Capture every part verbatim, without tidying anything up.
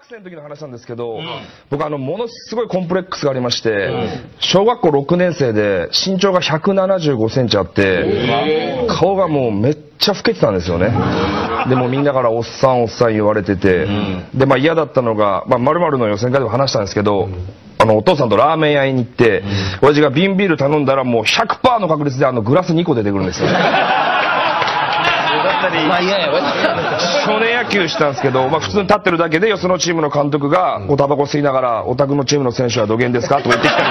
学生の時の話なんですけど、うん、僕あのものすごいコンプレックスがありまして、うん、小学校ろくねん生で身長がひゃくななじゅうごセンチあって顔がもうめっちゃ老けてたんですよね。でもみんなからおっさんおっさん言われてて、うん、でまあ嫌だったのが、まあ、〇〇の予選会でも話したんですけど、うん、あのお父さんとラーメン屋に行って、うん、親父が瓶ビール頼んだらもう ひゃくパーセント の確率であのグラスにこ出てくるんですよ。まあいやいや少年野球したんですけど、まあ、普通に立ってるだけでよそのチームの監督がおタバコ吸いながら「お宅のチームの選手はどげんですか?」とか言ってきたりとか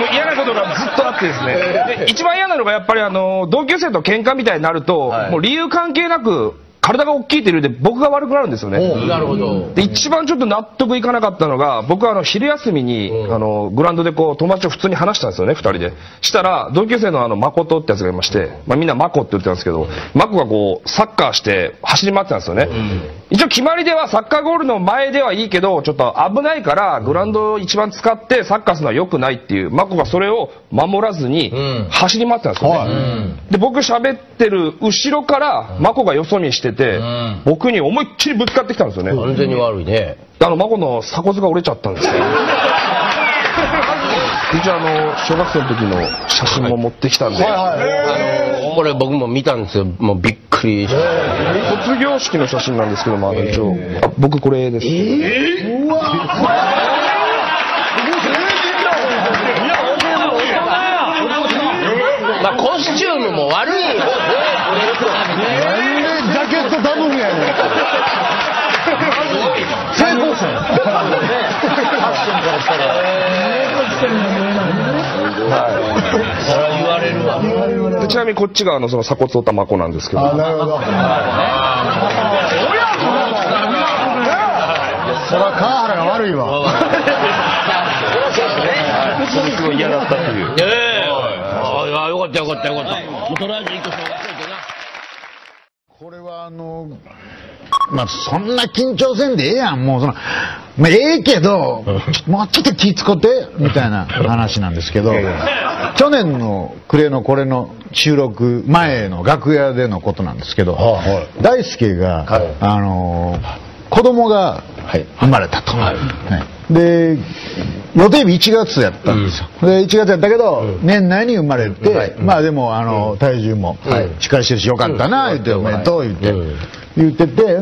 もう嫌なことがずっとあってですね。で一番嫌なのがやっぱりあの同級生と喧嘩みたいになると、はい、もう理由関係なく体が大きいという理由で僕が悪くなるんですよね。なるほど。で一番ちょっと納得いかなかったのが僕はあの昼休みに、うん、あのグラウンドでこう友達と普通に話したんですよねふたりで。したら同級生のあの誠ってやつがいまして、まあ、みんなマコって言ってたんですけど、マコがこうサッカーして走り回ってたんですよね、うん、一応決まりではサッカーゴールの前ではいいけどちょっと危ないからグラウンドを一番使ってサッカーするのは良くないっていうマコがそれを守らずに走り回ってたんですよね、うんはい、で僕喋ってる後ろからマコがよそ見してて、うん、僕に思いっきりぶつかってきたんですよね。完全に悪いね。あの孫の鎖骨が折れちゃったんですよ。一応あの小学生の時の写真も持ってきたんで、これ僕も見たんですよ。もうびっくりした、えー、卒業式の写真なんですけども、あの一応、えー、あ僕これです、えー、うわまあコスチュームも悪いよ。成功者や。ちなみにこっちがあのその鎖骨をたまこなんですけど。あ、なるほど。そら川原が悪いわ。すごい嫌だったという。ええ。ああよかったよかったよかった。とりあえず一個紹介しといてな。これはあの。まあそんな緊張せんでええやん。もうそのまあええけどもうちょっと気使ってみたいな話なんですけど去年の暮れのこれの収録前の楽屋でのことなんですけど、はい、大輔が、はい、あの子供が生まれたと、はいはい、で予定日いちがつやったんですよ、うん、でいちがつやったけど、うん、年内に生まれて、はい、まあでもあの、うん、体重もしっかりしてるしよかったな、はい、言っておめでとう言って。うん言っててで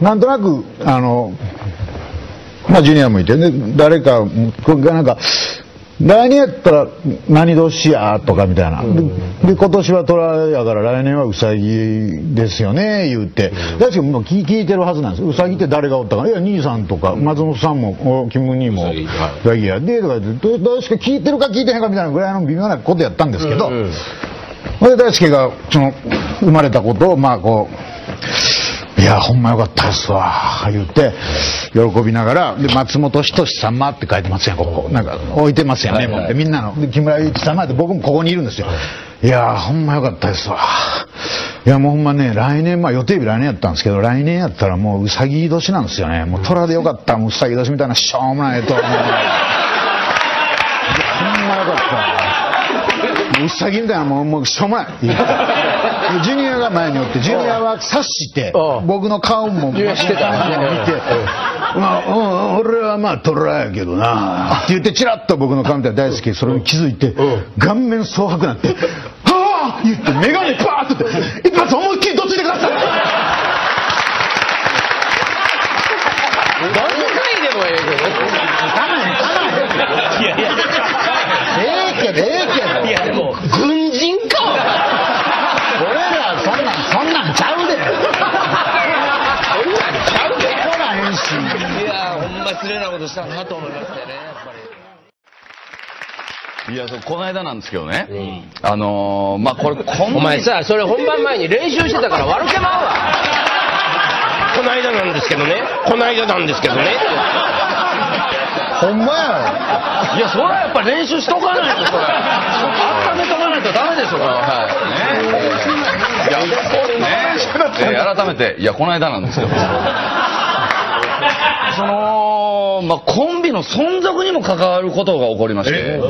なんとなくあの、まあ、ジュニアもいてね誰かがなんか来年やったら何年やとかみたいな、うん、で, で今年は虎やから来年はウサギですよね言うて大輔、うん、も聞いてるはずなんです。ウサギって誰がおったかいや兄さんとか松本さんもキム兄もウサギやでとか言って大輔聞いてるか聞いてへんかみたいなぐらいの微妙なことやったんですけど、うん、で大輔がその生まれたことをまあこう。いやほんまよかったっすわ言って喜びながらで松本人志様って書いてますやんここなんか置いてますやんメモってみんなので木村祐一様って僕もここにいるんですよ。いやほんまよかったですわいやもうほんまね来年まあ予定日来年やったんですけど来年やったらもううさぎ年なんですよね。もう虎でよかったもううさぎ年みたいなしょうもないと思うほんまよかったうさぎみたいなもうもうしょうもないジュニアが前におってジュニアは察して僕の顔も見てまあ俺はまあトラやけどなって言ってチラッと僕の顔見たら大輔それに気づいて顔面蒼白なって「はあ!」言って眼鏡パーッとって一発思いっきりどっちでください何回でもええけど構えへん構えへんいやいやええけどええけどいやでも軍人か失礼なことしたなと思いましたよねやっぱり。いやそうこの間なんですけどね、うん、あのー、まあこれお前さそれ本番前に練習してたから悪けまうわこの間なんですけどねこの間なんですけどねほんまやいやそれはやっぱ練習しとかないとそれ温めとかないとダメでしょはいねえ改めていやこの間なんですけどその、まあ、コンビの存続にも関わることが起こりまして、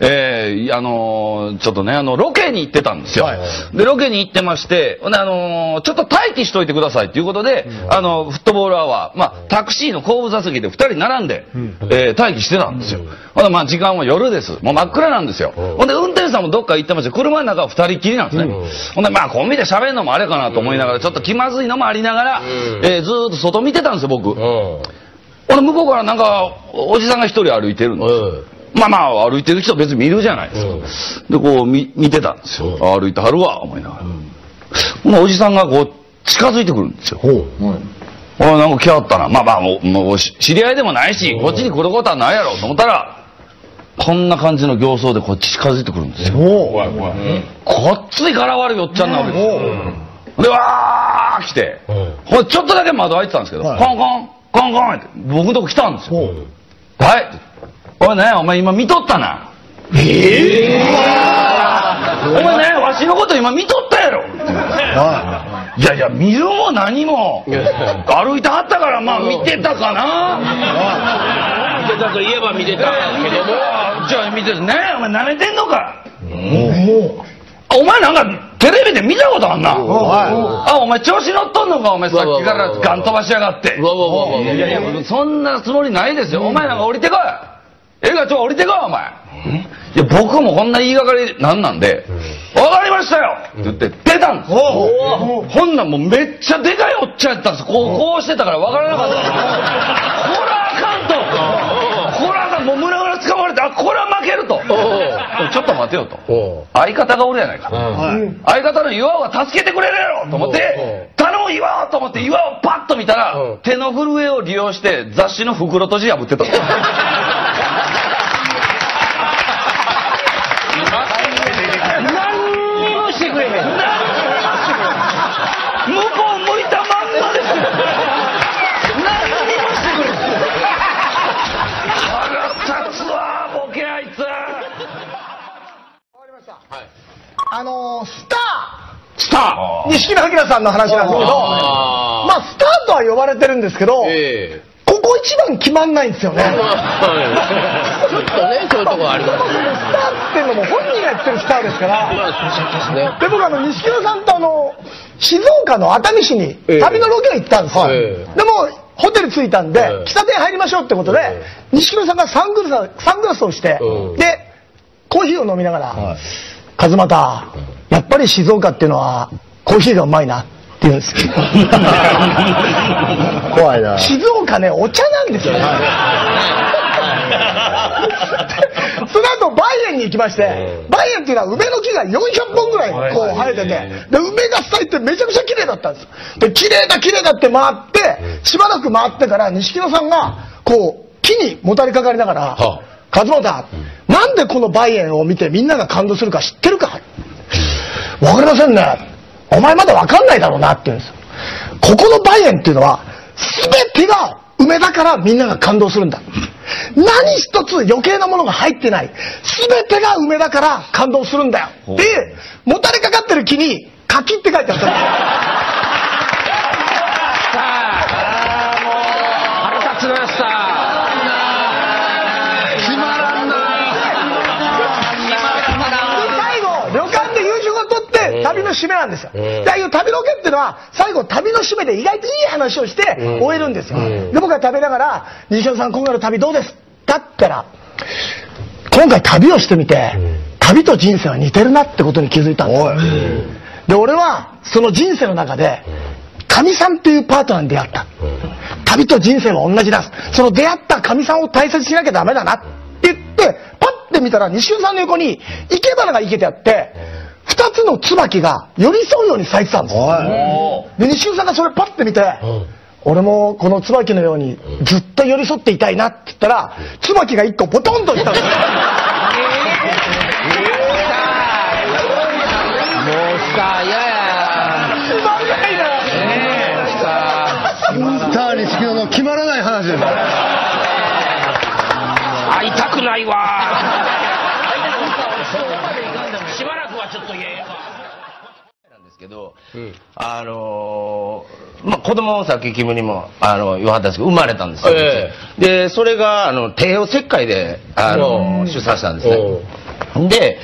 えーえー、あのー、ちょっとね、あのロケに行ってたんですよ、はい、でロケに行ってまして、ほんで、あのー、ちょっと待機しといてくださいということで、うん、あのフットボールアワー、まあ、タクシーの後部座席でふたり並んで、うん、えー、待機してたんですよ、うん、ほんで、まあ、時間は夜です、もう真っ暗なんですよ、うん、ほんで運転手さんもどっか行ってまして、車の中はふたりきりなんですね、うん、ほんで、まあ、コンビで喋るのもあれかなと思いながら、ちょっと気まずいのもありながら、うん、えー、ずーっと外見てたんですよ僕、うん、俺向こうからなんかおじさんが一人歩いてるんですよ、うん、まあまあ歩いてる人別に見るじゃないですか、うん、でこう 見, 見てたんですよ、うん、歩いてはるわ思いながら、うん、このおじさんがこう近づいてくるんですよ、うんうん、俺なんか来はったな、まあまあもう、もう知り合いでもないし、うん、こっちに来ることはないやろと思ったら、こんな感じの形相でこっち近づいてくるんですよ、怖い怖い、うん、こっちにからわるよっちゃんなわけですよ、うん、でわー来て、うん、ちょっとだけ窓開いてたんですけど、はい、コンコンコンコンって僕のとこ来たんですよ、うん、はいおいね、お前今見とったな、ええー、お前ね、わしのこと今見とったやろいやいや見るも何も歩いてはったから、まあ見てたかな見てたと言えば見てたけども、じゃあ見てるね、お前なめてんのか、おお前なんかテレビで見たことあんな、あお前調子乗っとんのか、お前さっきからガン飛ばしやがって、いやいやそんなつもりないですよ、お前なんか降りてこい、ええかちょ降りてこいお前、いや僕もこんな言いがかりなんなんで、分かりましたよって言って出たんです。ほんなんもうめっちゃでかいおっちゃんやったんです、こうこうしてたから分からなかった、ほらあかんと、もう胸ぐらつかまれて、あこれは負けると、ちょっと待てよと、相方がおるやないか、相方の岩尾が助けてくれるやろと思って、頼む岩尾と思って岩尾パッと見たら、手の震えを利用して雑誌の袋閉じ破ってた、何にもしてくれへん、何にもしてくれへん、向こう向いたまんまですよ、何にもしてくれへん、あのー、スタースター錦野旦さんの話なんですけど、あまあスターとは呼ばれてるんですけど、えー、ここ一番決まんないんですよね、ちょっとねそういうとこありますね、スターっていうのも本人が言ってるスターですからで、僕あの錦野さんとあの静岡の熱海市に旅のロケに行ったんですよ、えー、でもホテル着いたんで、えー、喫茶店入りましょうってことで、えー、錦野さんがサングラス、サングラスをして、うん、でコーヒーを飲みながら、はい、和又、やっぱり静岡っていうのはコーヒーがうまいなって言うんですけど怖いな、静岡ねお茶なんですよねその後梅園に行きまして、梅園っていうのは梅の木がよんひゃっぽんぐらいこう生えてて、で梅が咲いてめちゃくちゃ綺麗だったんです。で綺麗だ綺麗だって回って、しばらく回ってから錦野さんがこう木にもたれかかりながら、はあ和又、なんでこの梅園を見てみんなが感動するか知ってるか、わかりませんね、お前まだわかんないだろうなって言うんですよ。ここの梅園っていうのは全てが梅だからみんなが感動するんだ、何一つ余計なものが入ってない、全てが梅だから感動するんだよで、もたれかかってる木に柿って書いてあったんですよ旅の締めなんですよ。で、ああいう旅ロケっていうのは最後旅の締めで意外といい話をして終えるんですよ。で僕が食べながら「西野さん今回の旅どうですか?」ったら「今回旅をしてみて旅と人生は似てるな」ってことに気づいたんですよ。で俺はその人生の中でかみさんというパートナーに出会った、旅と人生は同じだ、その出会ったかみさんを大切にしなきゃダメだなって言ってパッて見たら西野さんの横に生け花が生けてあって。二つの椿が寄り添うように咲いてたんですよ。で西尾さんがそれパッて見て、うん、俺もこの椿のようにずっと寄り添っていたいなって言ったら、椿が一個ポトンといったんですよ。もうスター嫌やつまんないな、スターに好きなの決まらない話です会いたくないわしばらくはちょっと言えけど、うん、あのー、まあ、子供をさっきキムにもあの言わはったんですけど生まれたんですよ、えー、でそれがあの帝王切開であの出産したんですね。で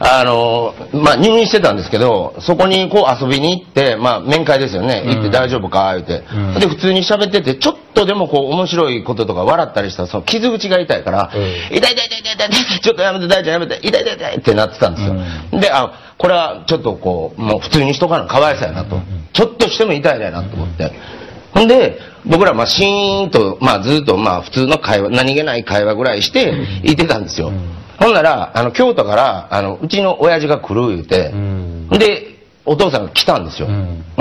あのまあ、入院してたんですけど、そこにこう遊びに行って、まあ、面会ですよね、行って大丈夫か言って、うん、で普通に喋っててちょっとでもこう面白いこととか笑ったりしたらその傷口が痛いから、うん、痛い痛い痛い痛い痛いちょっとやめて大ちゃんやめて痛い痛い痛いってなってたんですよ、うん、であこれはちょっとこうもう普通にしとかなかわいそうやなと、ちょっとしても痛いだよなと思って。んで僕らまあシーンと、まあ、ずっとまあ普通の会話何気ない会話ぐらいしていてたんですよ、うん、ほんならあの京都からあのうちの親父が来る言うて、うん、でお父さんが来たんですよ、う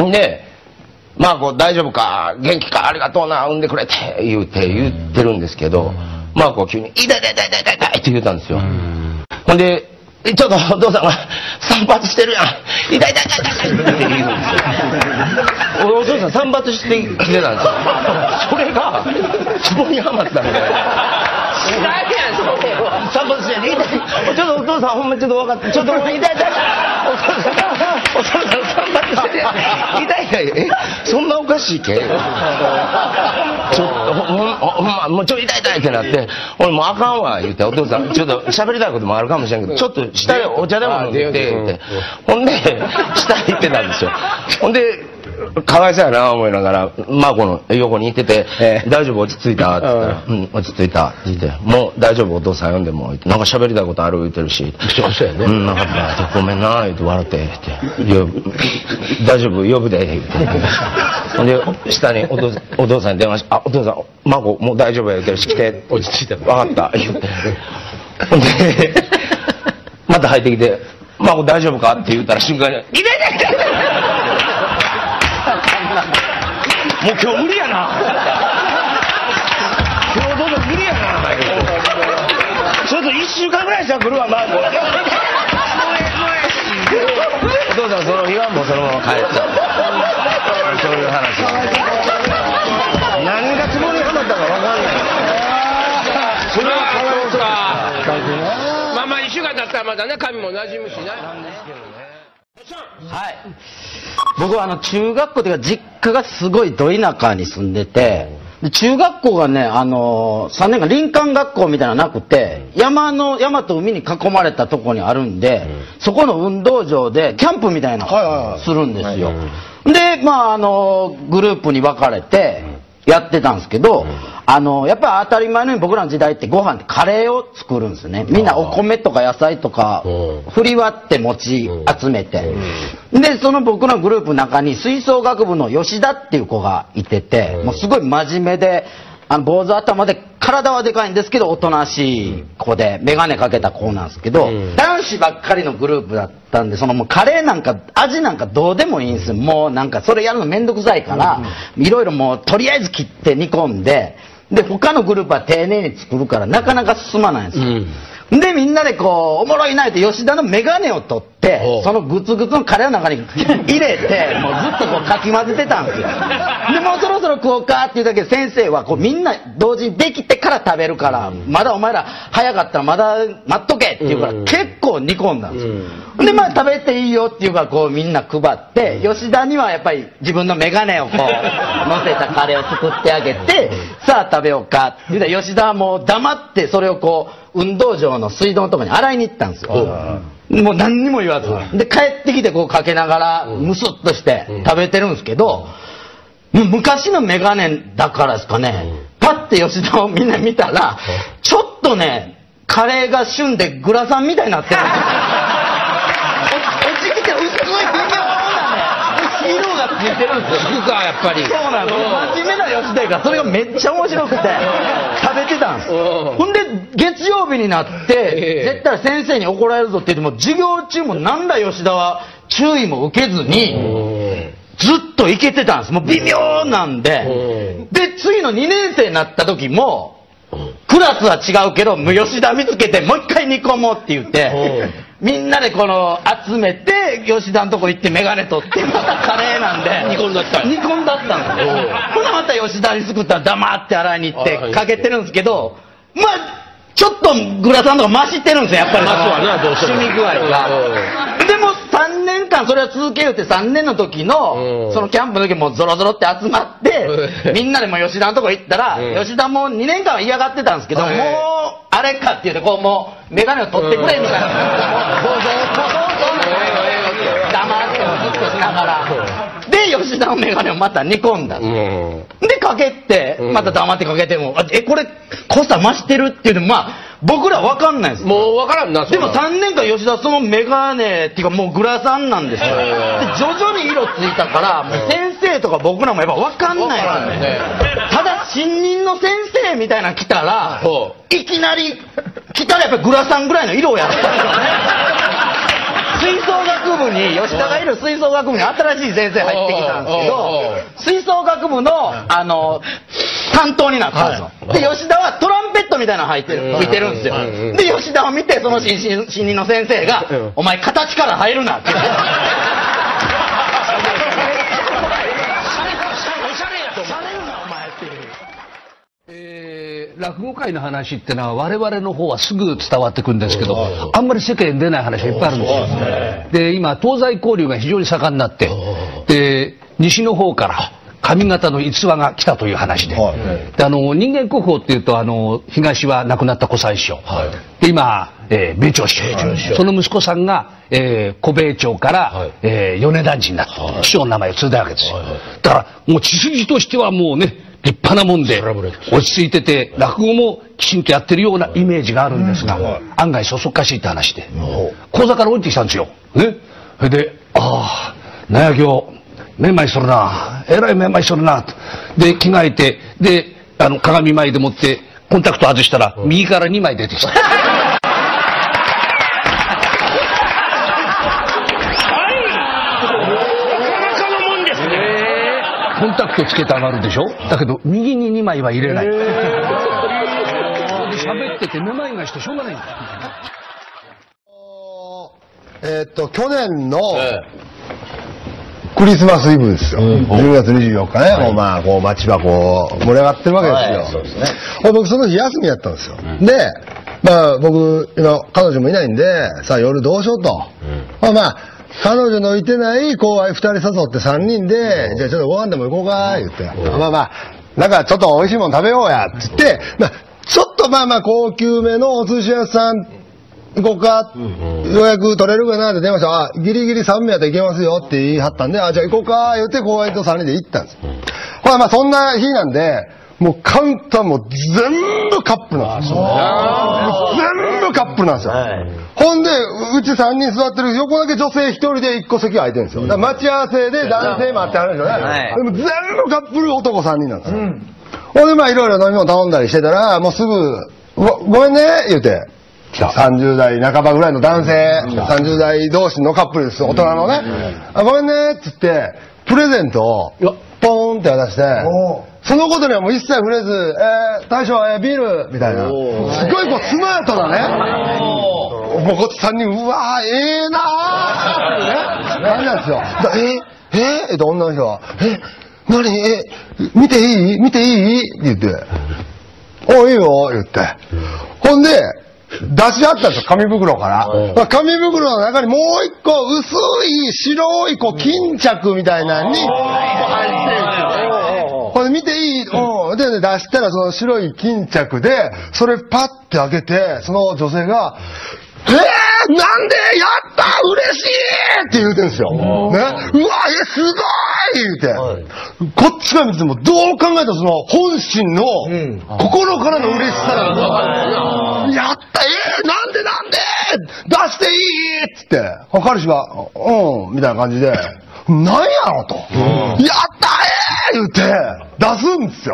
ん、で「まあこう大丈夫か元気かありがとうな産んでくれ」って言うて言ってるんですけど、うん、まあこう急に「痛い痛い痛い痛い痛い」って言うたんですよ、うん、ほんでちょっとお父さんが散髪してるやん痛い痛い痛い痛いって言うんですよお父さん散髪してきてたんですよそれがそこにハマったみたいな散髪してるちょっとお父さんほんまちょっと分かってちょっと痛い痛い痛いお父さん散髪してるやん痛い痛いえそんなおかしいけちょっとほんまもうちょっと痛い痛いってなって俺もうあかんわ言ってお父さんちょっと喋りたいこともあるかもしれんけどちょっと下でお茶でも飲んでってほんで下行ってたんですよほんでかわいそうやな思いながらマーコの横に行ってて「大丈夫落ち着いた」って言ったら「うん落ち着いた」って言って「もう大丈夫お父さん呼んでも」なんか喋りたいことある言ってるし「うんなかった」って「ごめんな」言って笑って「大丈夫呼ぶで」ってほんで下にお父さんに電話して「あお父さんマーコもう大丈夫や」言ってるし来て落ち着いた分かった言ってほんでまた入ってきて「マーコ大丈夫か?」って言ったら瞬間に「いれないで!」もう今日無理やな今日どうも無理やなちょっといっしゅうかんぐらいしたら来るわマーコお父さんその日はもうそのまま帰ったそういう話何がつぼにはまったか分かんないそれはかわいそうかまあまあいっしゅうかん経ったらまだね髪も馴染むしななんですけどねはい、僕はあの中学校というか実家がすごいど田舎に住んでてで中学校がねあのー、さんねんかん林間学校みたいなのなくて山の山と海に囲まれたとこにあるんで、うん、そこの運動場でキャンプみたいなのをするんですよでまああのー、グループに分かれてやってたんですけど、うん、あのー、やっぱり当たり前のように僕らの時代ってご飯ってカレーを作るんですねみんなお米とか野菜とか振り割って持ち集めてでその僕のグループの中に吹奏楽部の吉田っていう子がいててもうすごい真面目であの坊主頭で体はでかいんですけどおとなしい子で眼鏡かけた子なんですけど、うん、男子ばっかりのグループだったんでそのもうカレーなんか味なんかどうでもいいんですよもうなんかそれやるの面倒くさいからいろいろもうとりあえず切って煮込んでで他のグループは丁寧に作るからなかなか進まないんですよ、うん、でみんなでこうおもろいなって吉田の眼鏡を取ってそのグツグツのカレーの中に入れてもうずっとこうかき混ぜてたんですよでもうそろそろ食おうかっていうだけで先生はこうみんな同時にできてから食べるから、うん、まだお前ら早かったらまだ待っとけっていうから結構煮込んだんですよ、うん、でまあ食べていいよっていうからこうみんな配って吉田にはやっぱり自分の眼鏡をこうのせたカレーを作ってあげてさあ食べようかって言うたら吉田はもう黙ってそれをこう運動場の水道のとこに洗いに行ったんですよ、うんもう何にも言わずで帰ってきてこうかけながらムスッとして食べてるんですけどもう昔の眼鏡だからですかねパッて吉田をみんな見たらちょっとねカレーが旬でグラサンみたいになってるんですよ落ちきて薄い微妙なね色がついてるんですよつくかやっぱりそうなんです真面目な吉田がそれがめっちゃ面白くて食べてたんですほんで月曜日になって絶対先生に怒られるぞって言っても授業中も何ら吉田は注意も受けずにずっとイケてたんですもう微妙なんでで次のにねん生になった時もクラスは違うけど吉田見つけてもう一回煮込もうって言ってみんなでこの集めて吉田のとこ行って眼鏡取ってまたカレーなんで煮込んだった煮込んだったんですほなまた吉田にすくったら黙って洗いに行ってかけてるんですけどまあちょっとグラサンとか増してるんですよやっぱりその染み具合がでもさんねん間それを続けるってさんねんの時の、うん、そのキャンプの時もゾロゾロって集まって、みんなでも吉田のとこ行ったら、うん、吉田もにねんかんは嫌がってたんですけど、はい、もう、あれかっていうと、こうもう、メガネを取ってくれみたいな。うん、もう、黙ってもずっとしながら。で、吉田のメガネをまた煮込んだ。うん、で、かけて、また黙ってかけても、うん、え、これ、濃さ増してるっていうのも、まあ、僕ら分かんないです。もう分からんな。でもさんねんかん吉田そのメガネっていうかもうグラサンなんですよ。で徐々に色ついたからもう先生とか僕らもやっぱ分かんないですね。ただ新任の先生みたいなの来たらいきなり来たらやっぱグラサンぐらいの色をやったんですよね。吹奏楽部に吉田がいる吹奏楽部に新しい先生入ってきたんですけど、吹奏楽部のあの担当になったんですよ。で吉田はトランペットみたいなの入ってる吹いてるんですよ。で吉田を見てその新任の先生が「お前形から入るな」って言って落語界の話ってのは我々の方はすぐ伝わってくるんですけど、あんまり世間に出ない話がいっぱいあるんですよ。で今東西交流が非常に盛んになって、で西の方から上方の逸話が来たという話で、であの人間国宝っていうとあの東は亡くなった小三師匠で今、えー、米朝師匠、その息子さんが、えー、小米朝から、えー、米團次になって師匠の名前を継いだわけですよ。だからもう血筋としてはもうね立派なもんで落ち着いてて落語もきちんとやってるようなイメージがあるんですが、案外そそっかしいって話で講座から降りてきたんですよ。ねそれで「ああ納屋行めんまいしとるな、えらいめんまいしとるな」と。で着替えて、であの鏡前でもってコンタクト外したら右からにまい出てきた。コンタクトつけて上がるでしょ。だけど右ににまいは入れない。喋っててめまいがしてしょうがないんだ。えっと去年のクリスマスイブですよ。じゅうがつにじゅうよっかね。まあこう町場こう盛り上がってるわけですよ。僕その日休みやったんですよ。で、まあ僕今彼女もいないんで、さあ夜どうしようと。まあまあ。彼女のいてない後輩ふたり誘ってさんにんで、じゃあちょっとご飯でも行こうか、言って。まあまあ、なんかちょっと美味しいもん食べようや、って言って、まあ、ちょっとまあまあ高級めのお寿司屋さん行こうか、予約取れるかなって電話したら、あ、ギリギリさんめいやったら行けますよって言い張ったんで、あ、じゃあ行こうか、言って後輩とさんにんで行ったんです。まあまあそんな日なんで、もうカウンターも全部カップなんですよ。全部カップなんですよ。ほんで、うちさんにん座ってる横だけ女性ひとりでいっこ席空いてるんですよ。だから待ち合わせで男性待ってはるんじゃないの。でも全部カップル男さんにんなんですよ。ほんでまあいろいろ飲み物頼んだりしてたら、もうすぐ、ご、ごめんね、言うて。さんじゅうだいなかばぐらいの男性、さんじゅうだい同士のカップルです。大人のね。あ、ごめんね、つって、プレゼントを、ポーンって渡して、そのことにはもう一切触れず、えー、大将、えー、ビールみたいな。すごいこう、スマートだね。もうこっちさんにん、うわー、ええなーってね。何なんですよ。だえー、えー、女の人は、え、何え、見ていい見ていいって言って、お、いいよ言って。ほんで、出し合ったんですよ、紙袋から。紙袋の中にもう一個薄い白いこう巾着みたいなのに入ってるんですよ。これ見ていい、うん、で、ね、出したらその白い巾着で、それパッて開けて、その女性が、えー、なんでやった嬉しいって言うてんですよ。ね、うわ、え、すごいって言うて。はい、こっちから見ても、どう考えたらその本心の、うん、心からの嬉しさがわかる。やった、えー、なんでなんで出していいっつって、彼氏が、うん、みたいな感じで、なんやろと。うん、やったえー、言うて。出すんですよ。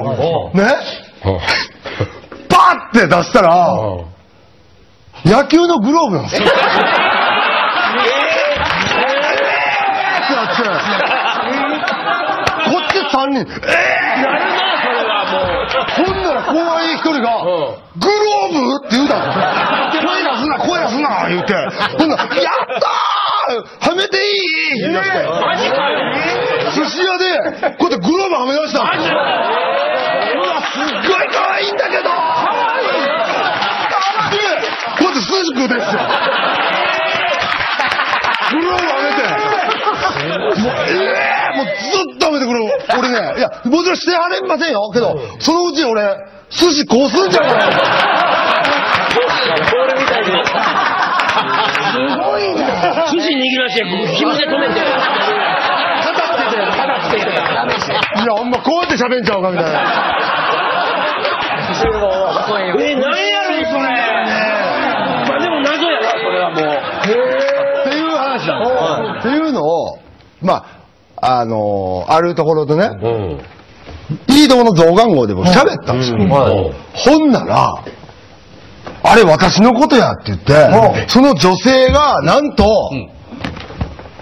ね。パーって出したら、野球のグローブなんですよ。えぇーってなって、こっちさんにん、えぇーほんなら後輩一人が、グローブって言うたんですよ。声出すな、声出すな言うて。ほんなら、やったーはめていい言い出して。マジかよ寿司屋でこうやってグローブはめ出したんですよ。うわすっごい可愛いんだけどでこうやって筋食うてんですよ。グローブはめていや、もちろんしてはれませんよ。けど、そのうち俺、寿司こうすんじゃない。ボールみたいに。すごいな。寿司握らして、紐で止めて。肩つけて、肩つけて。いや、ほんまこうやって喋んちゃうかみたいな。え、なんやろ、それ。まあでも謎やな、それはもう。っていう話だ。っていうのを、まあ、あのー、あるところでね、うん、いいとこの増刊号でも喋ったんですよ。ほんなら、あれ私のことやって言って、うん、その女性がなんと、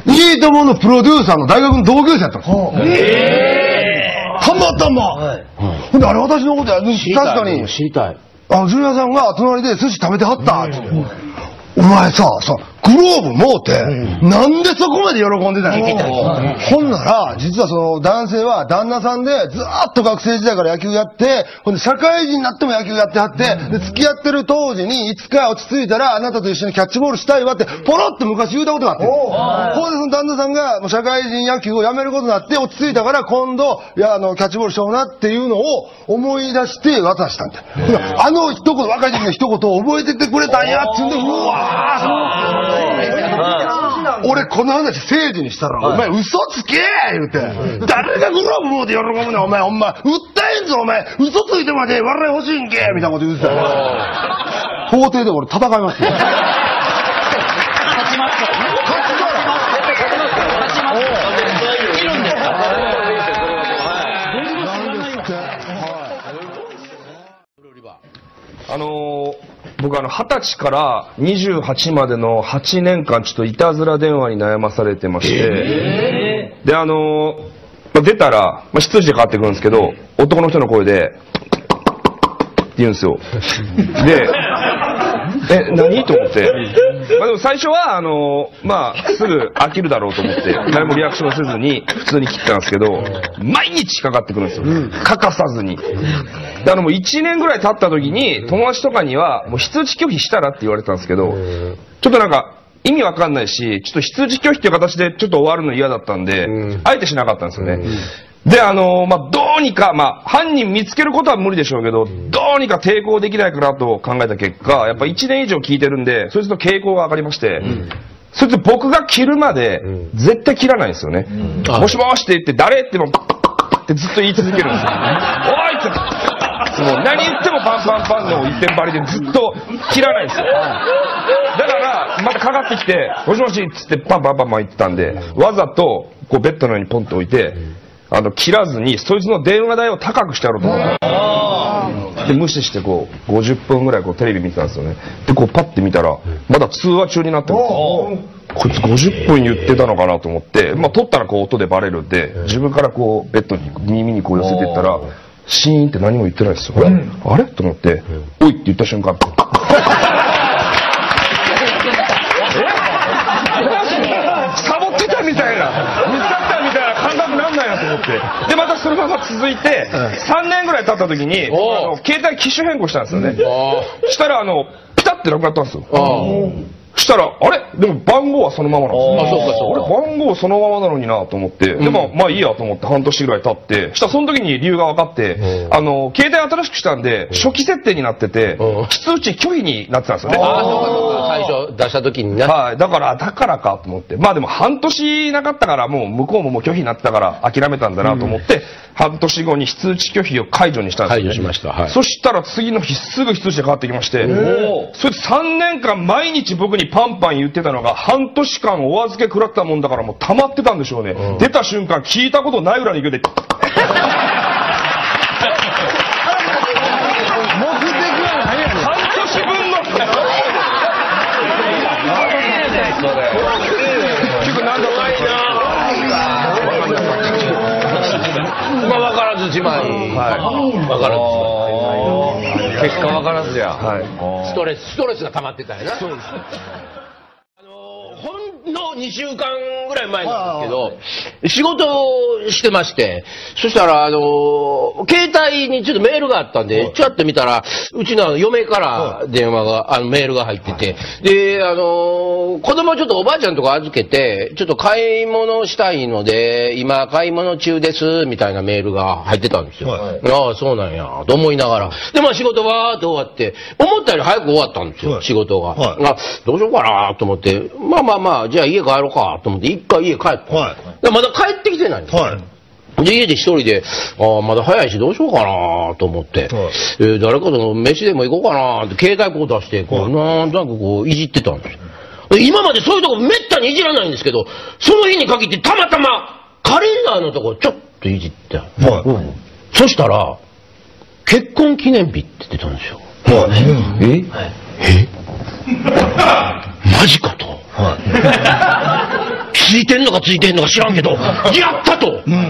うん、いいとこのプロデューサーの大学の同級生やったんですよ。うん、えー、たまたま、はい、ほんであれ私のことや、確かに、知りたい。あの、ジュニアさんが隣で寿司食べてはったって言って。お前さ、さ、グローブもうて、うん、なんでそこまで喜んでたの？ほんなら、実はその男性は旦那さんでずーっと学生時代から野球やって、ほんで社会人になっても野球やってはって、で、付き合ってる当時にいつか落ち着いたらあなたと一緒にキャッチボールしたいわって、ポロッと昔言うたことがあって。ほんでその旦那さんがもう社会人野球をやめることになって落ち着いたから今度、いや、あの、キャッチボールしようなっていうのを思い出して渡したんだ。あの一言、若い時の一言を覚えててくれたんやって言うんで、うわー俺この話政治にしたら「お前嘘つけ!」言うて「誰がグローブ持って喜ぶねんお前ほんま訴えんぞお前嘘ついてまで笑い欲しいんけ!」みたいなこと言うてたから法廷で俺戦いますよ。勝ちますからあのー僕あの、はたちからにじゅうはちまでのはちねんかん、ちょっといたずら電話に悩まされてまして、えー、で、あのーまあ、出たら、まあ、執事で変わってくるんですけど、男の人の声で、って言うんですよ。で、え、何と思って。まあでも最初は、あのー、まあ、すぐ飽きるだろうと思って、誰もリアクションせずに、普通に切ったんですけど、毎日かかってくるんですよ。欠かさずに。だからもういちねんぐらい経った時に、友達とかには、もう出撃拒否したらって言われたんですけど、ちょっとなんか、意味わかんないし、ちょっと出撃拒否っていう形でちょっと終わるの嫌だったんで、あえてしなかったんですよね。で、あのー、まあ、どうにか、まあ、犯人見つけることは無理でしょうけど、どうにか抵抗できないかなと考えた結果、やっぱいちねん以上聞いてるんで、そいつの傾向が上がりまして、うん、そいつ僕が切るまで、絶対切らないんですよね。うん、もしもしって言って、誰っても、ってずっと言い続けるんですよ。おいってもう何言ってもパンパンパンの一点張りでずっと切らないんですよ。だから、またかかってきて、もしもしっつってパンパンパンパン言ってたんで、わざと、こうベッドの上にポンと置いて、あの、切らずに、そいつの電話代を高くしてやろうと思って。で、無視してこう、ごじゅっぷんぐらいこうテレビ見てたんですよね。で、こうパッて見たら、まだ通話中になってるんですよ。こいつごじゅっぷん言ってたのかなと思って、まあ、撮ったらこう音でバレるんで、自分からこう、ベッドに耳にこう寄せていったら、シーンって何も言ってないですよ。これ、うん、あれと思って、うん、おいって言った瞬間、サボってたみたいな。で、またそのまま続いて、さんねんぐらい経った時に、携帯機種変更したんですよね。したら、あの、ピタってなくなったんですよ。したら、あれでも番号はそのままなんですよ。あ、そうか、そうか。あれ番号そのままなのになと思って、でも、まあいいやと思って半年ぐらい経って、したらその時に理由が分かって、あの、携帯新しくしたんで、初期設定になってて、出撃拒否になってたんですよね。ああ、そうか、そうか。最初出した時にね。はい。だから、だからかと思って。まあでも半年なかったから、もう向こうももう拒否になったから諦めたんだなと思って、半年後に出撃拒否を解除にしたんですよ。解除しました。はい。そしたら次の日すぐ出撃で変わってきまして、それでさんねんかん毎日僕にパンパン言ってたのが半年間お預け食らったもんだからもう溜まってたんでしょうね。うん、出た瞬間聞いたことない裏に行くで。目的は何やねん。半年分の。まあ分からずじまい。はい。分からず。結果わからずや。はい、ストレス、ストレスが溜まってたんやな。そうです。あのー、ほんのにしゅうかんぐらい前なんですけど、仕事をしてまして、そしたら、あの、携帯にちょっとメールがあったんで、ちょっと見たら、うちの嫁から電話が、あの、メールが入ってて、で、あの、子供ちょっとおばあちゃんとか預けて、ちょっと買い物したいので、今買い物中です、みたいなメールが入ってたんですよ。ああ、そうなんや、と思いながら。で、まあ仕事わーって終わって、思ったより早く終わったんですよ、仕事が。あ、どうしようかなと思って、まあまあまあ、じゃあ家帰ろうかと思って、一回家帰った。はい、まだ帰ってきてないんですよ。はい、で、家で一人で、ああ、まだ早いしどうしようかなと思って、はい、えー、誰かと飯でも行こうかなって、携帯こう出して、こう、はい、なんとなくこう、いじってたんですよ。今までそういうとこめったにいじらないんですけど、その日に限ってたまたま、カレンダーのとこちょっといじって、はい、うん、そしたら、結婚記念日って出たんですよ。はい、え、はい、えマジかと、はい、ついてんのかついてんのか知らんけどやったと、うん、危な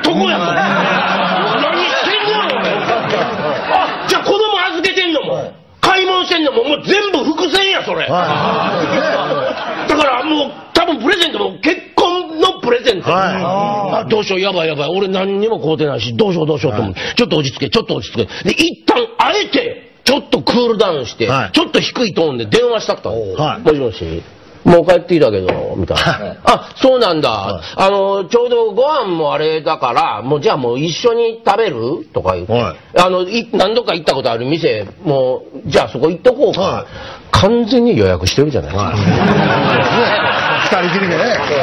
いとこやと、うん、何してんのよあ、じゃあ子供預けてんのも買い物してんのももう全部伏線やそれ、はい、だからもう多分プレゼントも結婚のプレゼント、はい、あ、どうしよう、やばいやばい、俺何にも買うてないしどうしようどうしようと思う、はい、ちょっと落ち着けちょっと落ち着けで一旦あえてちょっとクールダウンして、はい、ちょっと低いトーンで電話したくたんです、はい、もしもし、もう帰ってきたけど、みたいな。あ、そうなんだ。はい、あの、ちょうどご飯もあれだから、もうじゃあもう一緒に食べるとか言って、はい、あのい、何度か行ったことある店、もう、じゃあそこ行っとこうか。はい、完全に予約してるじゃないですか。二人きりでね。完全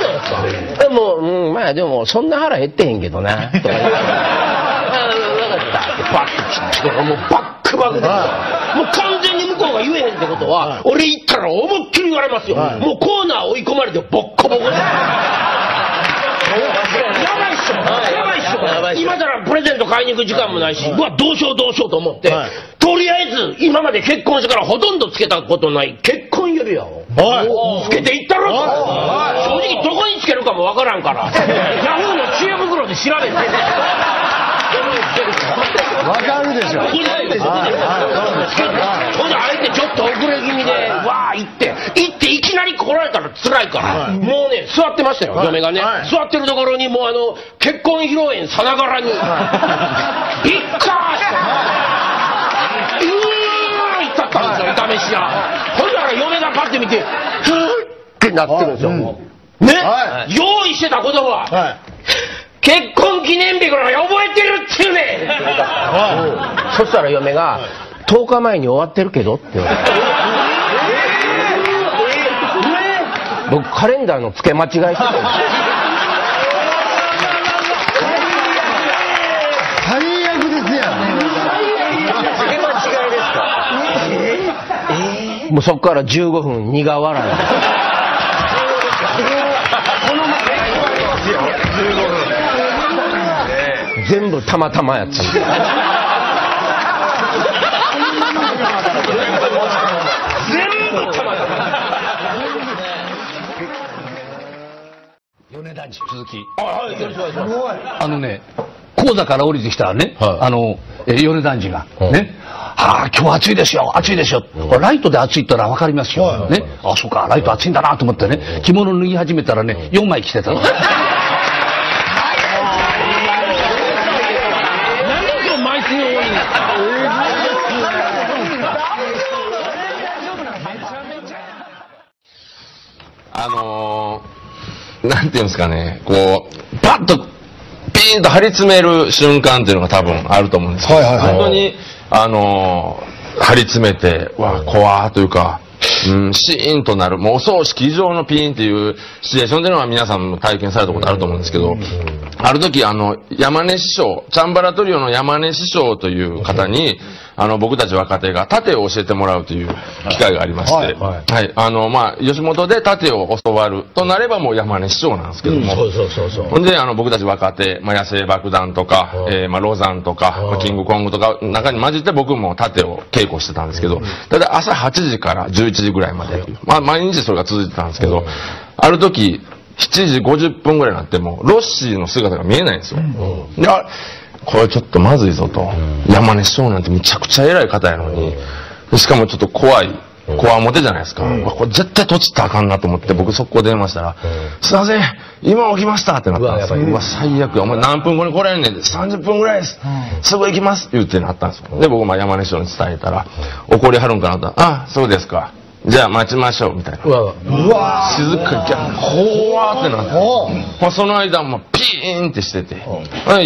じゃないですか。でも、うん、まあでも、そんな腹減ってへんけどな、とか。バッともうバックバックで、はい、もう完全に向こうが言えへんってことは、はい、俺行ったら思いっきり言われますよ、はい、もうコーナー追い込まれてボッコボコで、はい、やばいっしょ、やばいっしょ、やばいっしょ、今からプレゼント買いに行く時間もないし、はい、うわどうしようどうしようと思って、はい、とりあえず今まで結婚してからほとんどつけたことない結婚指輪を、はい、つけていったろと、はい、正直どこにつけるかもわからんからヤフーの知恵袋で調べて。わかるでしょ。ほんであえてちょっと遅れ気味でわー行って行っていきなり来られたら辛いからもうね座ってましたよ嫁がね座ってるところにもうあの結婚披露宴さながらに「いっかー！」って「うーん！」行ったったんですよお試しがほんなら嫁がパッて見て「ふー！」ってなってるんですよね用意してた言葉は結婚記念日ぐらい覚えてるっていうねそしたら嫁が「とおかまえに終わってるけど」って言われて僕カレンダーの付け間違いしてたんです最悪ですやん付け間違いですかええもうそっからじゅうごふん苦笑いこの前ですよじゅうごふん全部たまたまやったんですよ。全部たまたま。米男子続き。あのね、講座から降りてきたらね、あの米男子がね、ああ今日暑いですよ、暑いですよ。ライトで暑いったらわかりますよ。ね、あそうかライト暑いんだなと思ってね、着物脱ぎ始めたらね、よんまい着てたの。あのー、なんていうんですかね、こう、パッと、ピーンと張り詰める瞬間っていうのが多分あると思うんですけど、本当に、あのー、張り詰めて、わ、怖ーというか、うん、シーンとなる、もうお葬式以上のピーンっていうシチュエーションっていうのは皆さんも体験されたことあると思うんですけど、ある時、あの、山根師匠、チャンバラトリオの山根師匠という方に、あの、僕たち若手が盾を教えてもらうという機会がありまして、はい、はい、あの、まあ、吉本で盾を教わるとなればもう山根師匠なんですけども、そうそうそうそう。ほんで、あの、僕たち若手、まあ、野生爆弾とか、えー、まあ、ロザンとか、キングコングとか、中に混じって僕も盾を稽古してたんですけど、ただ朝はちじからじゅういちじぐらいまで、まあ、毎日それが続いてたんですけど、ある時、しちじごじゅっぷんぐらいになっても、ロッシーの姿が見えないんですよ。うん、で、あ、これちょっとまずいぞと。うん、山根師匠なんてむちゃくちゃ偉い方やのに、しかもちょっと怖いこわもてじゃないですか。うん、これ絶対閉じたらあかんなと思って、僕速攻電話したら、うん、すいません、今起きましたってなったんですよ。うわ、最悪。お前何分後に来れんねんって、さんじゅっぷんぐらいです。うん、すぐ行きますって言ってなったんですよ。で、僕、まあ山根師匠に伝えたら、怒りはるんかなと。あ、そうですか。じゃあ待ちましょう、みたいな。うわ、うわ静か、ギャン、怖ーってなって。まあ、その間、もピーンってしてて、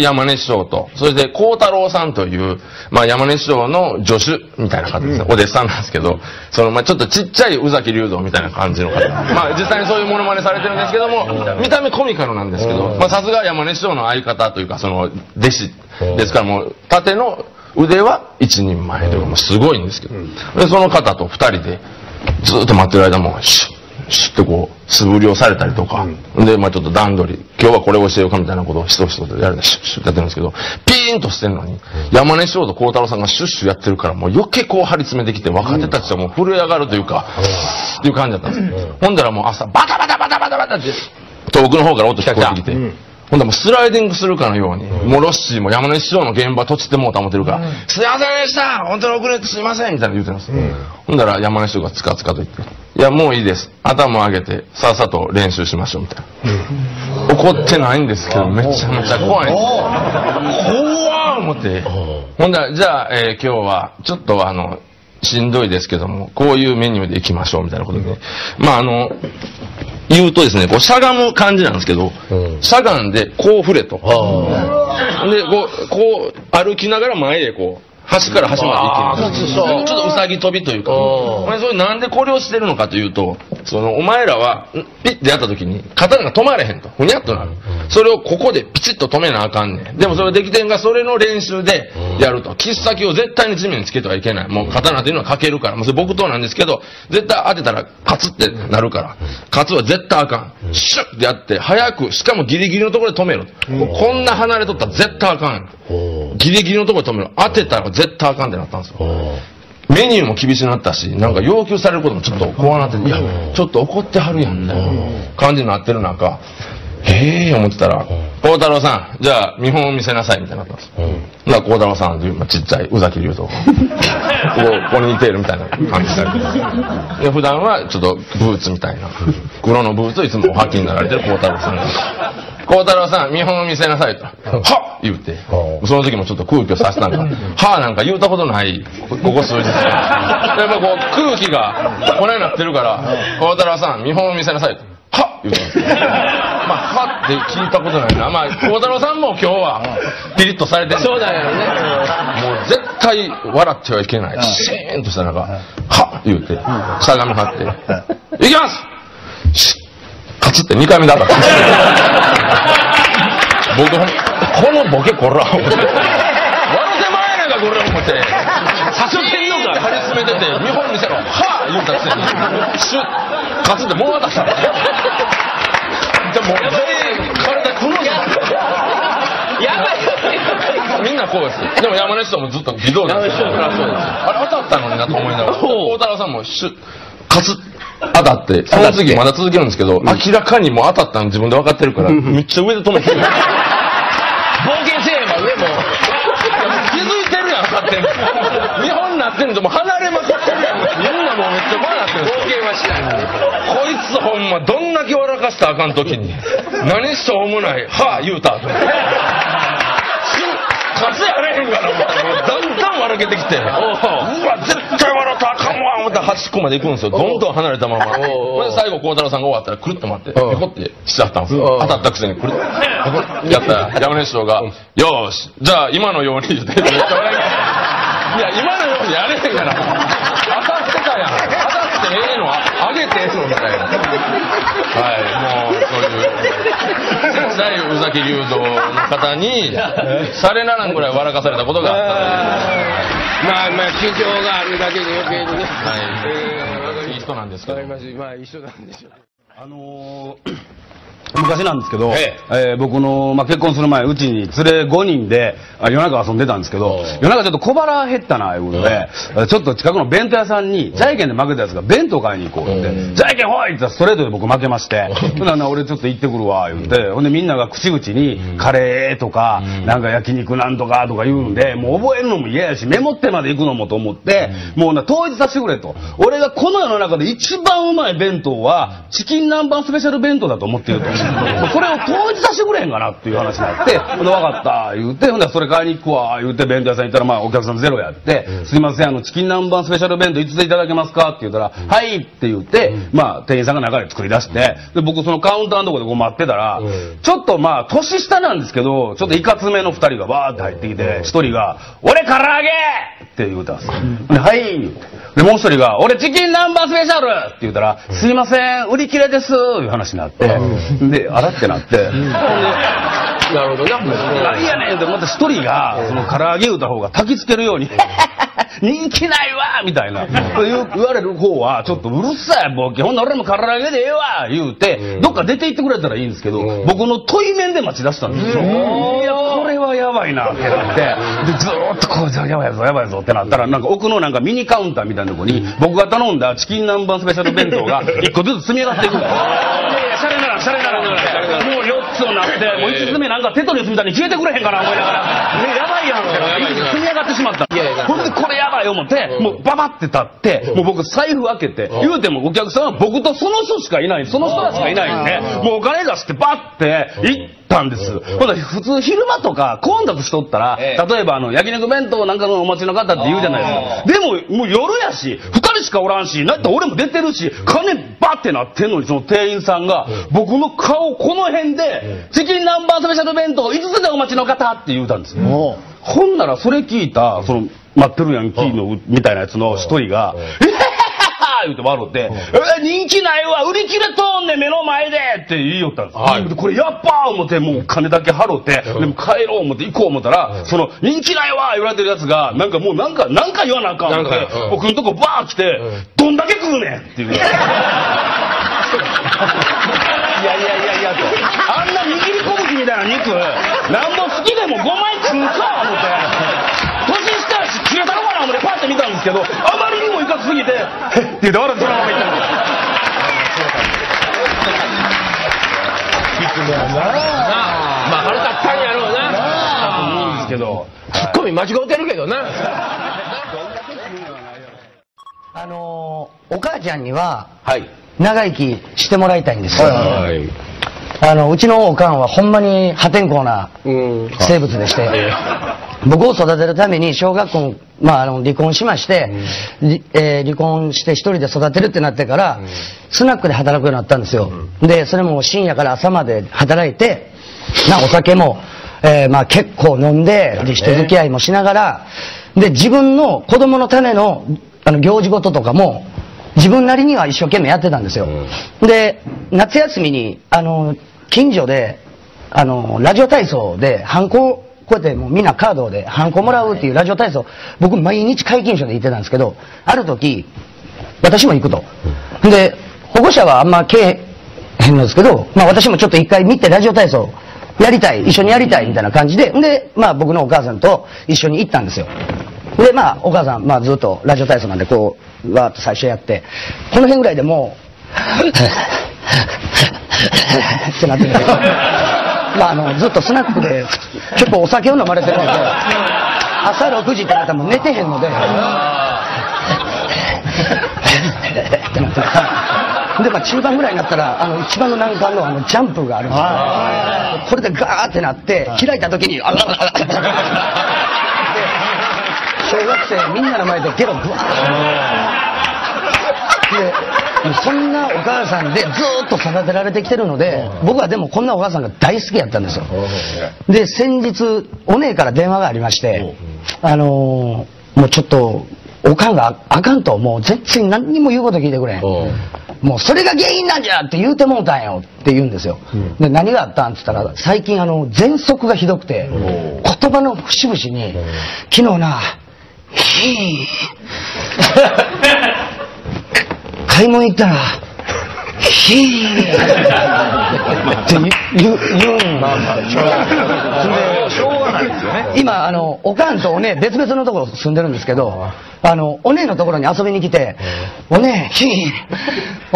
山根師匠と、それで、幸太郎さんという、まあ、山根師匠の助手みたいな方ですね。お弟子さんなんですけど、その、まあ、ちょっとちっちゃい宇崎竜三みたいな感じの方。まあ、実際にそういうモノマネされてるんですけども、見た目コミカルなんですけど、まあ、さすが山根師匠の相方というか、その、弟子ですから、もう、縦の腕は一人前というか、もうすごいんですけど、で、その方と二人で、ずーっと待ってる間も、シュッ、シュッとこう、素振りをされたりとか、うん、で、まあちょっと段取り、今日はこれを教えようかみたいなことをひそひそとやるで、シュッシュッやってるんですけど、ピーンとしてるのに、山根師匠と幸太郎さんがシュッシュやってるから、もう余計こう張り詰めてきて、若手たちはもう震え上がるというか、うん、っていう感じだったんですよ。うん、ほんだらもう朝、バタバタバタバタバタって、遠くの方から音聞こえてきて、うんほんでもうスライディングするかのように、もうロッシーも山根師匠の現場閉じてもう保てるから、うん、すいませんでした本当に遅れてすいませんみたいな言うてます。うん、ほんだら山根師匠がつかつかと言って、いやもういいです。頭上げて、さっさと練習しましょうみたいな。うん、怒ってないんですけど、めちゃめちゃ怖いんですよ。怖ー思って。ほんだら、じゃあ、えー、今日は、ちょっとあの、しんどいですけども、こういうメニューで行きましょうみたいなことで、ね。まああの、言うとですね、こうしゃがむ感じなんですけど、うん、しゃがんでこう振れと。で、こう、こう歩きながら前へこう、端から端まで行ける。ちょっとうさぎ飛びというか、それなんでこれをしてるのかというと、そのお前らは、ピッてやった時に、刀が止まれへんと。ふにゃっとなる。それをここでピチッと止めなあかんねん。でもそれできてんが、それの練習でやると。切っ先を絶対に地面につけてはいけない。もう刀というのはかけるから。もうそれ木刀なんですけど、絶対当てたらカツってなるから。カツは絶対あかん。シュッてやって、早く、しかもギリギリのところで止めろと。こんな離れとったら絶対あかん。ギリギリのところで止めろ。当てたら絶対あかんってなったんですよ。メニューも厳しくなったし、なんか要求されることもちょっと怖なって、いや、ちょっと怒ってはるやんみたいな感じになってる中、へえー思ってたら、幸太郎さん、じゃあ見本を見せなさいみたいになったんです。だから幸太郎さんという、まあ、ちっちゃい宇崎竜と、こう、ポニーテールみたいな感じで。で、普段はちょっとブーツみたいな、黒のブーツをいつもお履きになられてる幸太郎さんが。幸太郎さん、見本を見せなさいと。はっ言うて。その時もちょっと空気をさせたんか。はなんか言うたことない、ここ数日。やっぱこう、空気がこないなってるから、幸太郎さん、見本を見せなさいと。はっ言うて。まあ、はって聞いたことないな。まあ、幸太郎さんも今日は、ピリッとされてる。そうだよね。もう絶対笑ってはいけない。シーンとした中、はっ言うて、しゃがみ張って。いきますカツってにかいめだった僕、このボケこら、思って。笑ってまえなんかこれ思って。さすがに張り詰めてて、見本見せろ。はぁ言うたくせに。シュッ、カツってもう渡した。じゃもう全員、体くのじゃん。やばいみんなこうです。でも山根師匠もずっと微動だった。あれ当たったのになと思いながら。幸太郎さんもシュッ、カツ当たって、その次まだ続けるんですけど、明らかにもう当たったの自分で分かってるから、めっちゃ上で止めてる。冒険せえへんわ、上も。気づいてるやん、当たってんの。日本になってんのともう離れまくってるやん。みんなもうめっちゃ笑ってる。冒険はしない。こいつほんま、どんだけ笑かしたらあかんときに、何しょうもない、はぁ言うた。カツやれへんから、だんだん笑けてきて。うわ、絶対笑ったらあかんわ。端っこまで行くんですよ。どんどん離れたまま。最後、幸太郎さんが終わったら、くるっと回って、ペコってしちゃったんですよ。当たったくせに、くるっと。やったら、山根師匠が、よーし、じゃあ今のように言って、いや、今のようにやれへんから。当たってたやん。当たってええの、あげてええのみたいな。はい、もう、そういう、絶対宇崎竜三の方に、されならんぐらい笑かされたことがあったので。まあまあ緊張があるだけで余計にね。はい。えー、いい人なんですけど。まあ一緒なんでしょう。あのー。昔なんですけど、ええ、僕の、まあ、結婚する前うちに連れごにんで夜中遊んでたんですけど、夜中ちょっと小腹減ったなということで、うん、ちょっと近くの弁当屋さんにじゃいけんで負けたやつが弁当買いに行こうって言って「じゃいけんほい!」って言ったらストレートで僕負けまして「ほんな俺ちょっと行ってくるわ」言って、うん、ほんでみんなが口々に「カレー」とか「なんか焼肉なんとか」とか言うんで、もう覚えるのも嫌やしメモってまで行くのもと思って「もうな統一させてくれ」と「俺がこの世の中で一番うまい弁当はチキン南蛮スペシャル弁当だと思っている」と。それを統一させてくれへんかなっていう話になって、分かった言うて、ほんでそれ買いに行くわ言うて弁当屋さん行ったら、まあお客さんゼロやって「すいません、あのチキン南蛮スペシャル弁当いつでいただけますか?」って言ったら「はい」って言って、まあ店員さんが中で作り出して、で僕そのカウンターのとこでこう待ってたら、ちょっとまあ年下なんですけどちょっといかつめのふたりがバーって入ってきて、ひとりが「俺唐揚げ!」って言うたんですよ。で「はい」言うて、でもうひとりが「俺チキン南蛮スペシャル!」って言ったら「すいません、売り切れです」いう話になって、であらってなって、なるほどね、何やねんって、また一人がその唐揚げ言うた方が焚きつけるように「人気ないわ!」みたいな言われる方はちょっとうるさいボケ、ほんな俺も唐揚げでええわ言うてどっか出て行ってくれたらいいんですけど、僕の問い面で待ち出したんですよ。いやこれはやばいなってなって、でずーっとこうやばいぞやばいぞってなったら、なんか奥のなんかミニカウンターみたいなとこに僕が頼んだチキン南蛮スペシャル弁当がいっこずつ積み上がっていくんですよ。シャレならシャレならもうよっつになって、もういつつめなんかテトリスみたいに消えてくれへんかな思いながら、ね、やばいやんみたいな積み上がってしまった。ほんでこれやばい思ってもうババって立って、もう僕財布開けて、言うてもお客さんは僕とその人しかいない、その人らしかいないんで、もうお金出してバッて行ったんです。ほんで普通昼間とか混雑しとったら、例えばあの焼肉弁当なんかのお待ちの方って言うじゃないですか。でももう夜やしふたりしかおらんし、なんか俺も出てるし金バッてなってんのに、その店員さんが僕の顔この辺で「チキン南蛮スペシャル弁当いつつでお待ちの方」って言うたんですよ。ほんならそれ聞いたその待ってるヤンキーのみたいなやつの一人が「えっ!」言うて笑って「人気ないわ、売り切れとんねん目の前で」って言いよったんです。はい、これやっばー思って、もう金だけ払うて、でも帰ろう思って行こう思ったら、その「人気ないわ」言われてるやつがなんかもうなんかなんか言わなあかん思って僕のとこバー来て「どんだけ食うねん!」って言う。いやいやいやいやと、あんな握りこぶきみたいな肉なんぼ好きでもごまい食うか思って、年下やし切れたのかな思ってパッて見たんですけど、あまりにもいかつすぎて「へっ」って言うて笑ってそのまま行ったんですよ。まあ腹立ったんやろうなと思うんですけど、ツッコミ間違うてるけどな。あのお母ちゃんにははい長生きしてもらいたいんですよ。あのうちのおかんはほんまに破天荒な生物でして、僕を育てるために小学校、まあ、あの離婚しまして、うんえー、離婚して一人で育てるってなってから、うん、スナックで働くようになったんですよ。うん、でそれも深夜から朝まで働いて、なお酒も、えーまあ、結構飲んで、で人付き合いもしながら、で自分の子供のための、あの行事事とかも自分なりには一生懸命やってたんですよ。うん、で夏休みにあの近所であのラジオ体操でハンコ、こうやってもうみんなカードでハンコもらうっていうラジオ体操、僕毎日皆勤賞で行ってたんですけど、ある時私も行くと、で保護者はあんまけえへんのですけど、まあ、私もちょっと一回見てラジオ体操やりたい、一緒にやりたいみたいな感じで、で、まあ、僕のお母さんと一緒に行ったんですよ。でまあお母さん、まあ、ずっとラジオ体操なんでこうわーっと最初やって、この辺ぐらいでもうってなってるんですけど、まああのずっとスナックで結構お酒を飲まれてるので朝ろくじってなったらもう寝てへんのでってなってる。でまあ中盤ぐらいになったらあの一番の難関のあのジャンプがあるんですよ。これでガーってなって開いた時にあらららら小学生みんなの前でゲロブワーって、そんなお母さんでずっと育てられてきてるので、僕はでもこんなお母さんが大好きやったんですよ。で先日お姉から電話がありまして、あのー、もうちょっとおかんがあかんと、もう全然何にも言うこと聞いてくれん、もうそれが原因なんじゃって言うてもうたんよって言うんですよ。で何があったんって言ったら、最近あの喘息がひどくて言葉の節々に「昨日な買い物行ったらひーって言うのなんでしょうがないですよね。今あのおかんとお姉別々のところ住んでるんですけど、あのお姉のところに遊びに来て「お姉ひー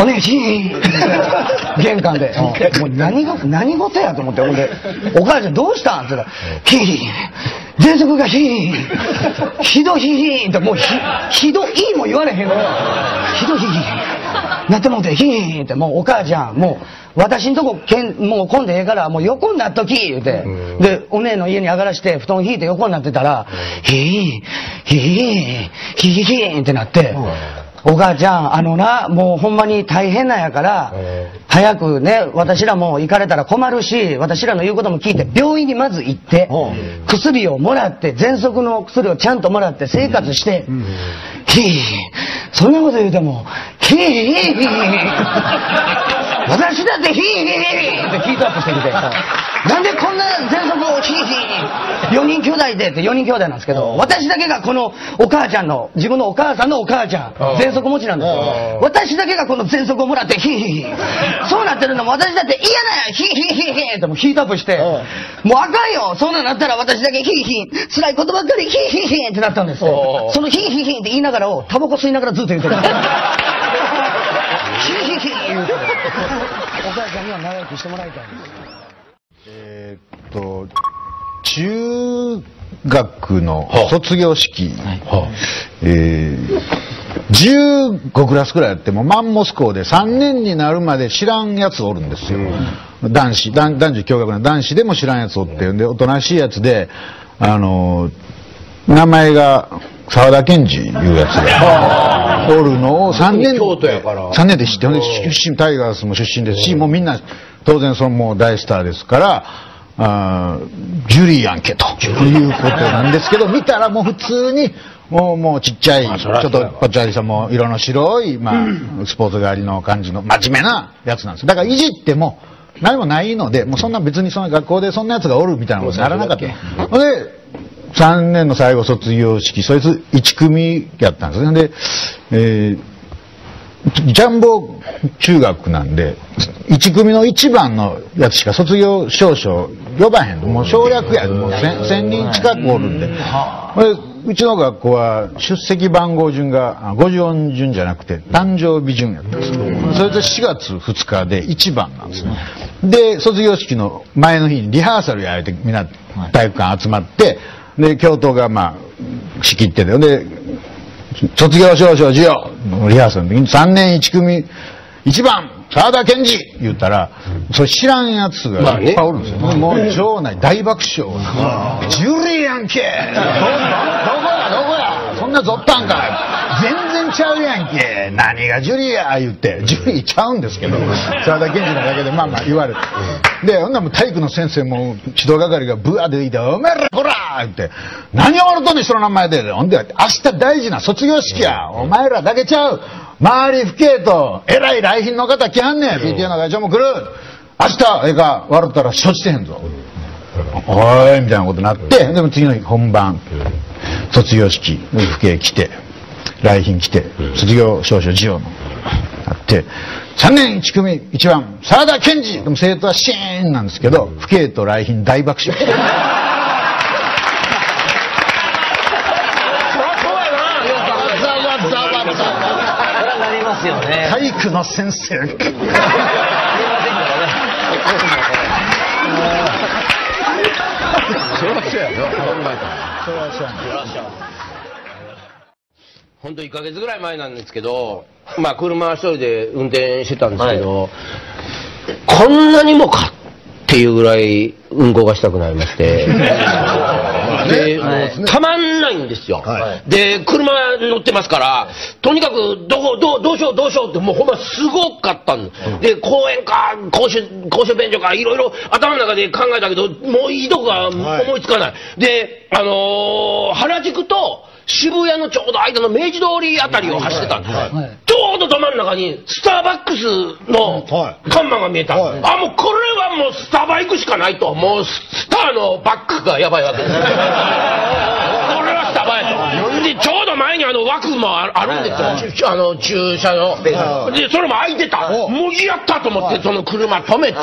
お姉ひー」玄関でもう何事何事やと思って、ほんで「お母ちゃんどうしたん？」って言ったら「ひー喘息がひーひどひひー」って、もうひどいも言われへんのよ、ひどひひなってもうて、ヒーンって、もうお母ちゃん、もう私んとこけんもう混んでええから、もう横になっとき言うて、で、お姉の家に上がらして、布団引いて横になってたら、ヒーン、ヒーン、ヒヒヒーンってなって、お母ちゃん、あのな、もうほんまに大変なんやから、早くね、私らも行かれたら困るし、私らの言うことも聞いて、病院にまず行って、薬をもらって、喘息の薬をちゃんともらって、生活して、ヒーン、そんなこと言うても、ヒーヒーヒー私だってヒーヒーってヒートアップしてきて、なんでこんな喘息をヒーヒーよにん兄弟でって、よにん兄弟なんですけど、私だけがこのお母ちゃんの、自分のお母さんのお母ちゃん喘息持ちなんですよ。私だけがこの喘息をもらってヒーヒーそうなってるのも私だって嫌だよ、ヒーヒーヒーヒーってもうヒートアップして、もうあかんよそんななったら、私だけヒーヒー辛いことばっかりヒーヒーヒーってなったんですよ。そのヒーヒーヒーって言いながらをタバコ吸いながらずっと言ってる。お母さんには長くしてもらいたいんです。えっと中学の卒業式、じゅうごクラスくらいやってもマンモス校でさんねんになるまで知らんやつおるんですよ、うん、男子男女共学の男子でも知らんやつおってんで、おとなしいやつであの名前が沢田研二いうやつがおるのをさんねんで知って、ほんで出身タイガースも出身ですし、もうみんな当然そのもう大スターですから、あジュリーやんけということなんですけど、見たらもう普通にもうもうちっちゃい、ちょっとぽっちゃりさんも色の白い、まあスポーツ狩りの感じの真面目なやつなんです。だからいじっても何もないので、もうそんな別にその学校でそんなやつがおるみたいなことにならなかった。ほんでさんねんの最後卒業式、そいついち組やったんですね。で、えー、ジャンボ中学なんでいち組のいちばんのやつしか卒業証書呼ばへんと、もう省略や、もう せんにん近くおるんで、でうちの学校は出席番号順がごじゅうよん順じゃなくて誕生日順やったんです。それとしがつふつかでいちばんなんですね。で卒業式の前の日にリハーサルやられて、みんな体育館集まって。で教頭がまあ仕切ってて、で卒業証書授与のリハーサルの時にさんねんいち組いちばん沢田研二言ったら、それ知らんやつがいっぱいおるんですよ、ね、もう町内大爆笑ジュリーやんけどこやどこやそんなぞったんか全然ちゃうやんけ何がジュリーや言って、ジュリーちゃうんですけど沢田研二のだけでまあまあ言われて、でほんなら体育の先生も指導係がブワーでいて「おめえらこら!」って「何を笑うとんねん人の名前で」ほんで「明日大事な卒業式や、お前らだけちゃう、周り不敬と偉い来賓の方来はんねん、 ピーティーエー の会長も来る、明日ええか笑ったら承知してへんぞ」おいみたいなことになって、でも次の日本番卒業式不敬来て来賓来て卒業証書授与のあってさんねんいち組いちばん沢田研二でも生徒はシーンなんですけど、不敬と来賓大爆笑して。体育の先生ほんといっかげつぐらい前なんですけど、まあ車一人で運転してたんですけど、はい、こんなにもかっていうぐらい運行がしたくなりましてで、はい、もうたまんないんですよ、はい、で車乗ってますから、とにかくどこどうどうしようどうしようってもうほんますごかったんで、うん、で公園か公衆公衆便所かいろいろ頭の中で考えたけど、もういいとこが思いつかない、はい、であのー、原宿と渋谷のちょうど間の明治通りあたりを走ってたんです、ちょうどど真ん中にスターバックスの看板が見えた、はいはい、あもうこれはもうスタバ行くしかないと、もうスターのバックがやばいわけですこれはスタバやと、でちょうど前ににあの枠もあるんですよ、あの駐車の。で、それも空いてた。もうやったと思って、その車止めて、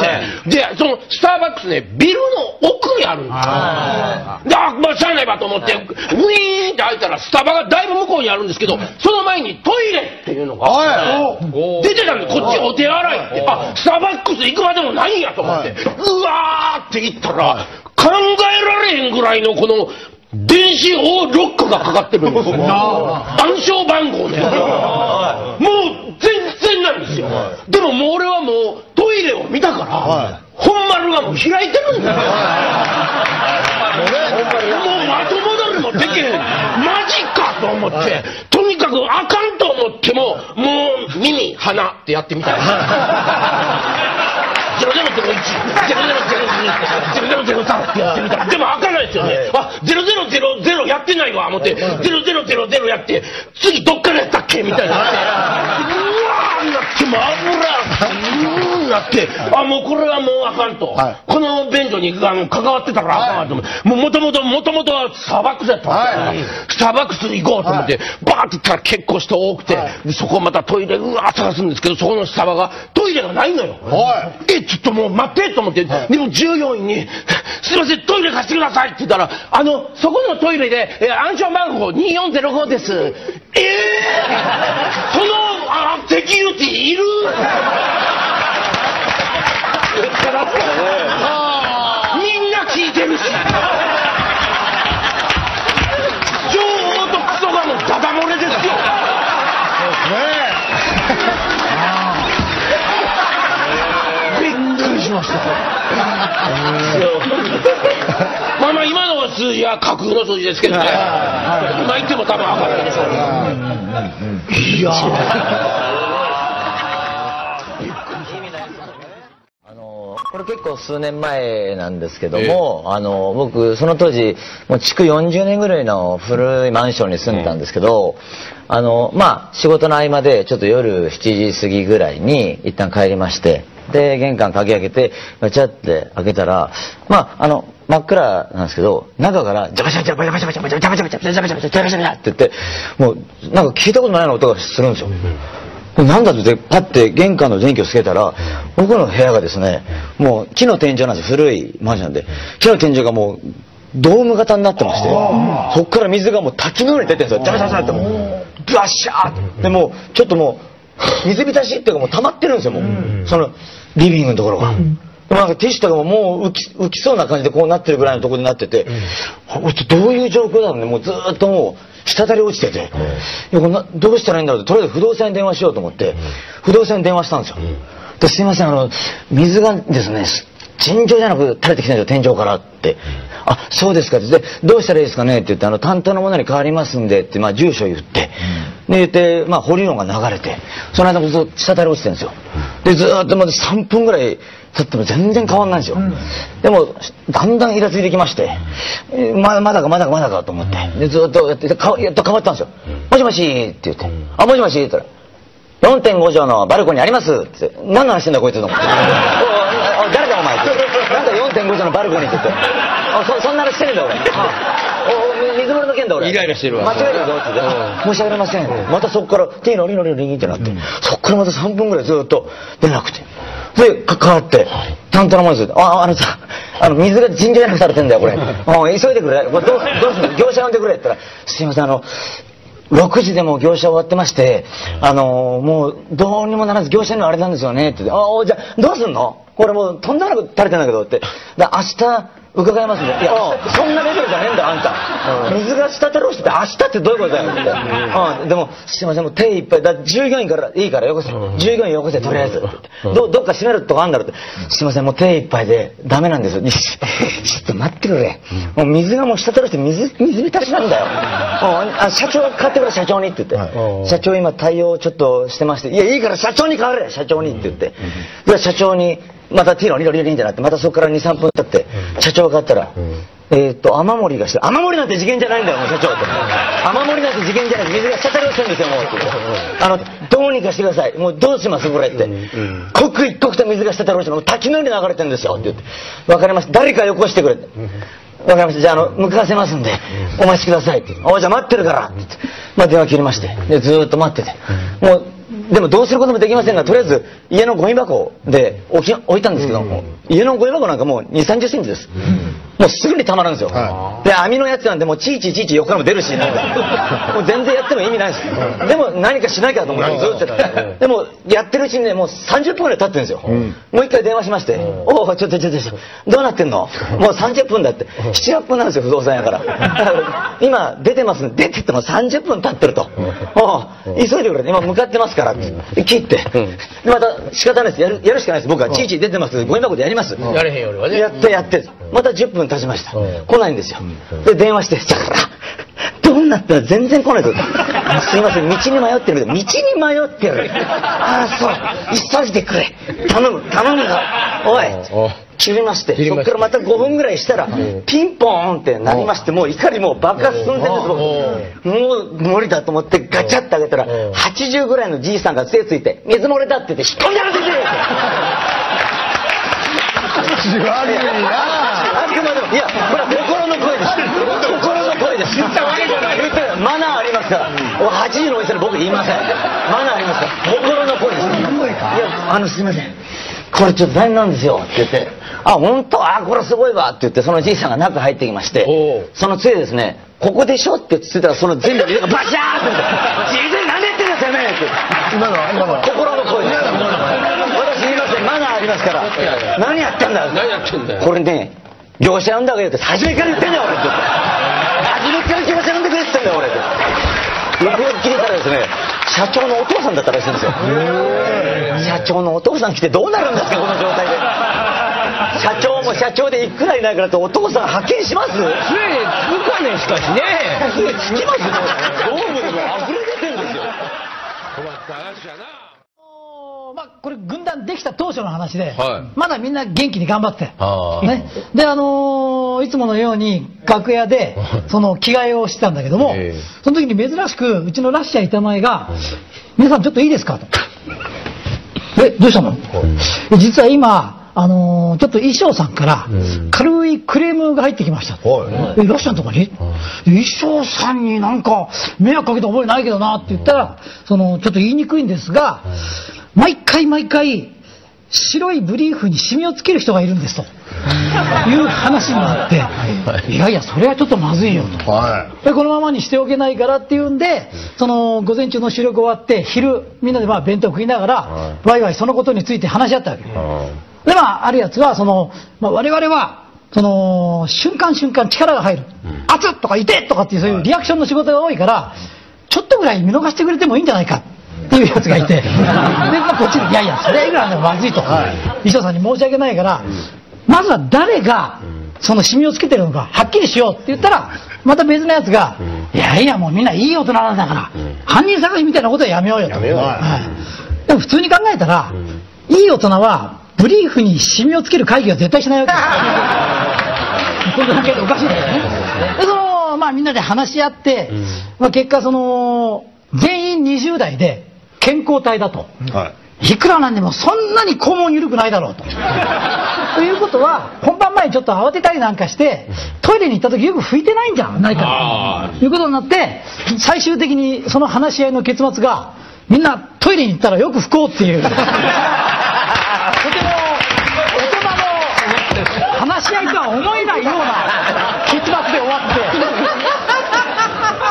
で、そのスターバックスね、ビルの奥にあるんですよ。で、あ、まあ、しゃあないばと思って、ウィーンって開いたら、スタバがだいぶ向こうにあるんですけど、その前にトイレっていうのが出てたんで、こっちお手洗いって、あ、スターバックス行くまでもないんやと思って、うわーって行ったら、考えられへんぐらいのこの、電子オーロックがかかってるんですよ。暗証番号ね。もう全然ないんですよ。でももう俺はもうトイレを見たから、本丸がもう開いてるんだよ。もう後戻りもできへん。マジかと思って、とにかくあかんと思っても、もう耳、鼻ってやってみたい。ゼロゼロゼロいち、ゼロゼロゼロに、ゼロゼロゼロさんってやってみたら、でも開かないですよね。あ、ゼロゼロゼロゼロやってないわ、思って、ゼロゼロゼロゼロやって、次どっからやったっけみたいな。うわーなって、もう油、うーなって、あ、もうこれはもうあかんと。この便所に関わってたからあかんと思って、もうもともと、もともとはスタバックスやったんですよ。スタバックス行こうと思って、バーって行ったら結構人多くて、そこまたトイレ、うわー探すんですけど、そこのスタバがトイレがないのよ。ちょっともう待ってと思って、でも従業員に「すいませんトイレ貸してください」って言ったら「あのそこのトイレで暗証番号にーよんゼロごです」ええー、そのあセキュリティいるみんな聞いてるし情報とクソがもうダダ漏れですよ。まあまあ今の数字は架空の数字ですけどね。今言っても多分上がるでしょう。いやあのこれ結構数年前なんですけども、あの僕その当時もう築よんじゅうねんぐらいの古いマンションに住んでたんですけど、あのまあ仕事の合間でちょっと夜しちじ過ぎぐらいに一旦帰りまして。で、玄関鍵開けて、ガチャって開けたら、まあ、あの、真っ暗なんですけど、中から、ジャバジャバジャバジャバジャバジャバジャバジャバジャバジャバジャバジャバジャバジャバジャバジャバジャバって言って、もう、なんか聞いたことないような音がするんですよ。なんだって、パッて玄関の電気をつけたら、僕の部屋がですね、もう木の天井なんですよ。古いマンションで。木の天井がもう、ドーム型になってまして、そっから水がもう滝のように出てるんですよ。ジャバジャバジャバってもう、ブワッシャーって。で、もう、ちょっともう、水浸しっていうかもう溜まってるんですよ、もう。その、リビングのところが。でもなんかティッシュとかももう浮き、浮きそうな感じでこうなってるぐらいのところになってて、どういう状況だろうね、もうずーっともう、滴り落ちてて、どうしたらいいんだろうって、とりあえず不動産に電話しようと思って、不動産に電話したんですよ。で、すいません、あの、水がですね、尋常じゃなく垂れてきたんですよ、天井からって。あ、そうですかって。で、どうしたらいいですかねって言って、あの、担当のものに変わりますんでって、まあ、住所言って、で、言って、まあ、保留音が流れて、その間もずっと滴り落ちてるんですよ。で、ずーっとまださんぷんぐらい経っても全然変わんないんですよ。でも、だんだんイラついてきまして、ま、まだかまだかまだかと思って、で、ずーっとやって、かやっと変わったんですよ。もしもしって言って、あ、もしもしって言ったら、よんてんご 畳のバルコニーありますって、何の話してんだこいつと思って。おい、誰だお前って。なんだ よんてんご 畳のバルコニーって言って。あ、そ、そんな話してるんだ俺。水漏れの件だ俺。イライラしてるわ。間違えたぞって言って、申し訳ありません。またそこから、ティーのリのリのリンってなって、そこからまたさんぷんぐらいずっと出なくて。で、かかって、担当のものです。あ、あのさ、あの、水が尋常じゃなくされてんだよ、これ。急いでくれ。どうすんの業者呼んでくれって言ったら、すいません、あの、ろくじでも業者終わってまして、あの、もう、どうにもならず業者にはあれなんですよねって言って、ああ、じゃあ、どうすんのこれもう、とんでもなく垂れてんだけどって。だ明日、伺いますんで。いや、そんなレベルじゃねえんだ、あんた。水が滴ろうしてて、明日ってどういうことだよって。うん、でも、すいません、もう手いっぱい。だ従業員から、いいからよこせ。従業員よこせ、とりあえず。ど、どっか閉めるとこあんだろって。すいません、もう手いっぱいで、ダメなんですよ。ちょっと待ってくれ。もう水がもう滴ろうして、水、水浸しなんだよ。あ、社長が変わってくれ、社長にって言って。社長今対応ちょっとしてまして。いや、いいから社長に変われ、社長にって言って。で、社長に、またティーのリロリロリンってなって、またそこからに、さんぷん経って、社長が変わったら、えっと、雨漏りがして、雨漏りなんて事件じゃないんだよ、もう社長って。雨漏りなんて事件じゃない、水が滴り落ちてるんですよ、もう。あの、どうにかしてください。もうどうします、これって。刻一刻と水が滴り落ちてる。もう滝のように流れてるんですよ、って言って。わかります。誰かよこしてくれって。「わかりました、じゃあ、あの向かせますんでお待ちください」って「おじゃあ待ってるから」って言って、まあ、電話切りまして、でずーっと待ってて、もうでもどうすることもできませんが、とりあえず家のゴミ箱で置き置いたんですけども、家のゴミ箱なんかもうにじゅうさんじゅっセンチです。もうすぐにたまるんですよ。で網のやつなんでもうちいちいちいち横からも出るし、なんかもう全然やっても意味ないです。でも何かしなきゃと思ってずっとやって、でもやってるうちにね、もうさんじゅっぷんぐらい経ってるんですよ。もう一回電話しまして「おおちょっとちょっとちょっとどうなってんの、もうさんじゅっぷんだ」って、ななじゅっぷんなんですよ不動産屋から。今出てますんで出てってもさんじゅっぷん経ってると「おお急いでくれ」、今向かってますから切って、でまた仕方ないです、やるやるしかないです。僕はちいち出てますゴミ箱でやります、やれへんよりはね、やってやってまたじゅっぷん経ちました、来ないんですよ。で電話して「だからどうなったら全然来ないぞ」「すいません道に迷ってる」「道に迷ってる」「ああそう急いでくれ頼む頼むがおい」切りまして、そこからまたごふんぐらいしたらピンポーンってなりまして、もう怒りもう爆発寸前です僕。もう無理だと思ってガチャッてあげたらはちじゅうぐらいのじいさんが杖ついて「水漏れだ」って言って引っ込んでやるぜ。悪いなあくまでも、いやこれは心の声です、心の声です。言ったわけじゃない、言ったらマナーありますから。はちじのお店で僕言いません、マナーありますから、心の声です。いやあのすいませんこれちょっと大変なんですよって言って、あ本当、あこれすごいわって言って、そのじいさんが中入ってきまして、その杖ですね、ここでしょってつってたら、その全部入れがバシャーって「じいさん何やってんだよめえ」って。今の今の心の声です。私言いません、マナーありますから。何やってんだよ何やってんだよこれね、業者呼んだわけだって初めから言ってんだよ俺って、初めから業者呼んでくれって言ってんだよ俺って。よく聞いたらですね、社長のお父さんだったらしいんですよ。社長のお父さん来てどうなるんですかこの状態で。社長も社長でいくらいないからと、お父さん派遣します？つえつかね、しかしねつきますね。ドームが溢れ出てるんですよ。困った話やな。まあこれ軍団できた当初の話で、はい、まだみんな元気に頑張ってね。であのー、いつものように楽屋でその着替えをしてたんだけども、えー、その時に珍しくうちのラッシャー板前が「皆さんちょっといいですか」と。えどうしたの？実は今あのー、ちょっと衣装さんから軽いクレームが入ってきました。えラッシャーのとこに、衣装さんになんか迷惑かけた覚えないけどなって言ったら、そのちょっと言いにくいんですが、毎回毎回白いブリーフにシミをつける人がいるんですという話になって、いやいやそれはちょっとまずいよと、でこのままにしておけないからっていうんで、その午前中の収録終わって昼みんなでまあ弁当食いながらワイワイそのことについて話し合ったわけで、まああるやつはその、まあ、我々はその瞬間瞬間力が入る「熱っ!」とか「痛っ!」とかっていうそういうリアクションの仕事が多いから、ちょっとぐらい見逃してくれてもいいんじゃないかっていうやつがいて、で、まあ、こっちで「いやいやそれ以外はまずい」と衣装さんに申し訳ないから、まずは誰がそのシミをつけてるのかはっきりしようって言ったら、また別のやつが「いやいやもうみんないい大人なんだから犯人探しみたいなことはやめようよ」と。はい、でも普通に考えたらいい大人はブリーフにシミをつける会議は絶対しないわけですよ。これだけでおかしいですね。でそのまあみんなで話し合って、うん、まあ結果その全員にじゅうだいで健康体だと、はい、いくらなんでもそんなに肛門緩くないだろうと。ということは本番前にちょっと慌てたりなんかしてトイレに行った時よく拭いてないんじゃないかということになって、最終的にその話し合いの結末がみんなトイレに行ったらよく拭こうっていう。とても大人の話し合いとは思えないような結末で終わっ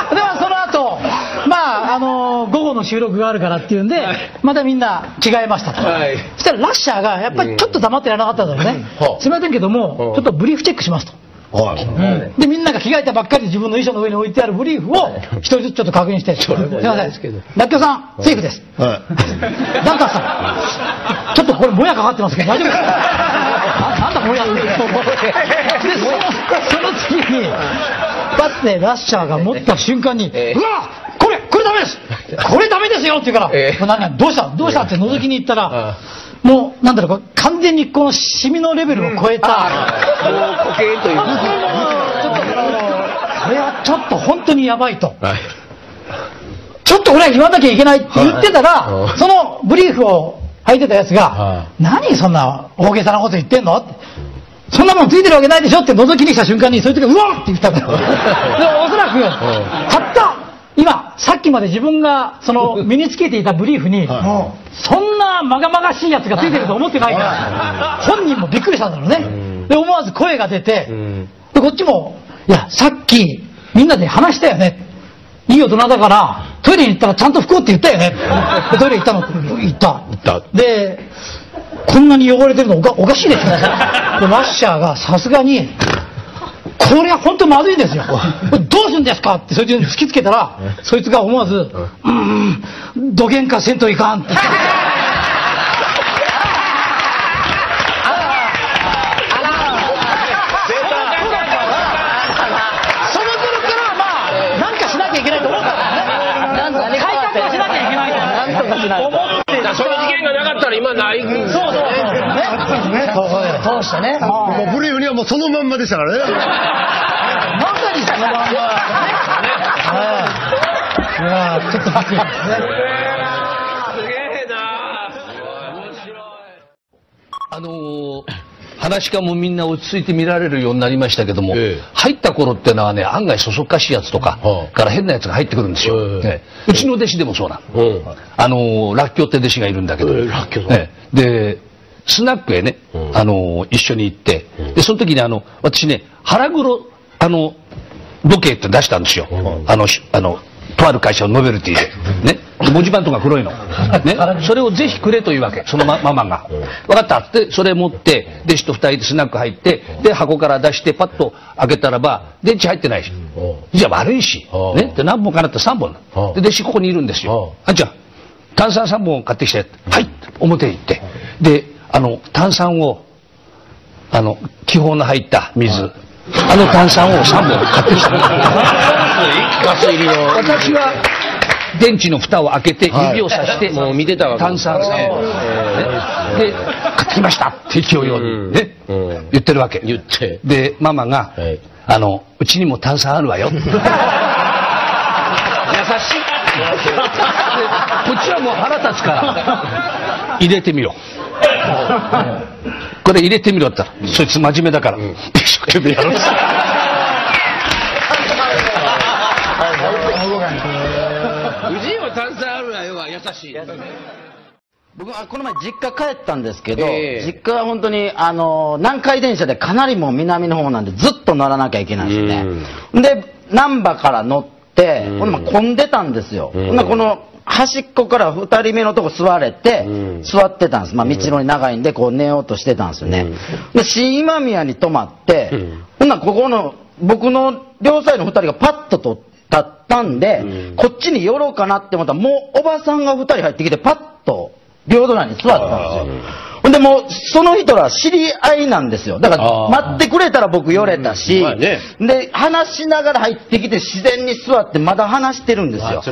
てではその後まああの午後の収録があるからっていうんで、またみんな着替えましたと、はい、そしたらラッシャーがやっぱりちょっと黙ってやらなかったんだよね、うん、すみませんけどもちょっとブリーフチェックしますと、うん、でみんなが着替えたばっかりで自分の衣装の上に置いてあるブリーフを一人ずつちょっと確認して、「すいませんらっきょうさんセーフです」「ダンカーさんちょっとこれもやかかってますけど大丈夫ですか？」「なんだもやって」でその次にパッてラッシャーが持った瞬間に「うわっこれこれダメですこれダメですよ」って言うから「どうしたどうした」って覗きに行ったら、もうなんだろう完全にこのシミのレベルを超えた、もう固形というか、これはちょっと本当にやばいと、ちょっとこれは言わなきゃいけないって言ってたら、そのブリーフを履いてたやつが「何そんな大げさなこと言ってんの?」って。そんなもんついてるわけないでしょって覗きに来た瞬間に、そういう時はうわっって言ったんだよ。でもおそらく、たった今、さっきまで自分がその身につけていたブリーフに、そんなまがまがしいやつがついてると思ってないから、本人もびっくりしたんだろうね。で、思わず声が出て、でこっちも、いや、さっきみんなで話したよね。いい大人だから、トイレに行ったらちゃんと拭こうって言ったよね。でトイレ行ったの行った。行った。で、こんなに汚れてるのおか、おかしいですね。で、ラッシャーがさすがに、これは本当まずいんですよ。どうするんですかって、そいつに突きつけたら、そいつが思わず、うーん、どげんかせんといかんって言って。その事件がなかったら今ない。そうそうそう。通してね。もうブリーフにはもうそのまんまでしたからね。まさにそのまんま。はい。いやちょっとびっくりですね。すげえな。面白い。あの話家もみんな落ち着いて見られるようになりましたけども、入った頃ってのはね、案外そそっかしいやつとかから変なやつが入ってくるんですよ。うちの弟子でもそうなの。あのらっきょうって弟子がいるんだけど、でスナックへね、あの一緒に行って、でその時にあの私ね、腹黒あの時計って出したんですよ。あのあのとある会社のノベルティでね、文字盤とか黒いのね、それをぜひくれというわけ、そのママが「分かった」ってそれ持って弟子とふたりでスナック入って、で箱から出してパッと開けたらば電池入ってないし、じゃあ悪いしね、で何本かなってさんぼんで、弟子ここにいるんですよ。あんちゃん炭酸さんぼん買ってきて「はい」表へ行って、であの炭酸をあの気泡の入った水、あの炭酸をさんぼん買ってきた。私は電池の蓋を開けて指をさして炭酸で買ってきましたって勢いようにね言ってるわけ。でママが「あのうちにも炭酸あるわよ」優しい。こっちはもう腹立つから「入れてみろ」。これ入れてみろって言ったら、そいつ真面目だから一生懸命やるんですよ。藤井も炭酸あるわよは優しい。僕はこの前実家帰ったんですけど、えー、実家は本当にあの南海電車でかなりもう南の方なんでずっと乗らなきゃいけないですね。で難波から乗ってこの前混んでたんですよ。この端っこからふたりめのとこ座れて、うん、座ってたんです。まあ道のり長いんでこう寝ようとしてたんですよね。うん、で新今宮に泊まって、うん、ほんならここの僕の両サイドのふたりがパッとと立ったんで、うん、こっちに寄ろうかなって思ったらもうおばさんがふたり入ってきてパッと両隣に座ったんですよ。ほんでもうその人ら知り合いなんですよ。だから待ってくれたら僕寄れたし、で話しながら入ってきて自然に座ってまだ話してるんですよ。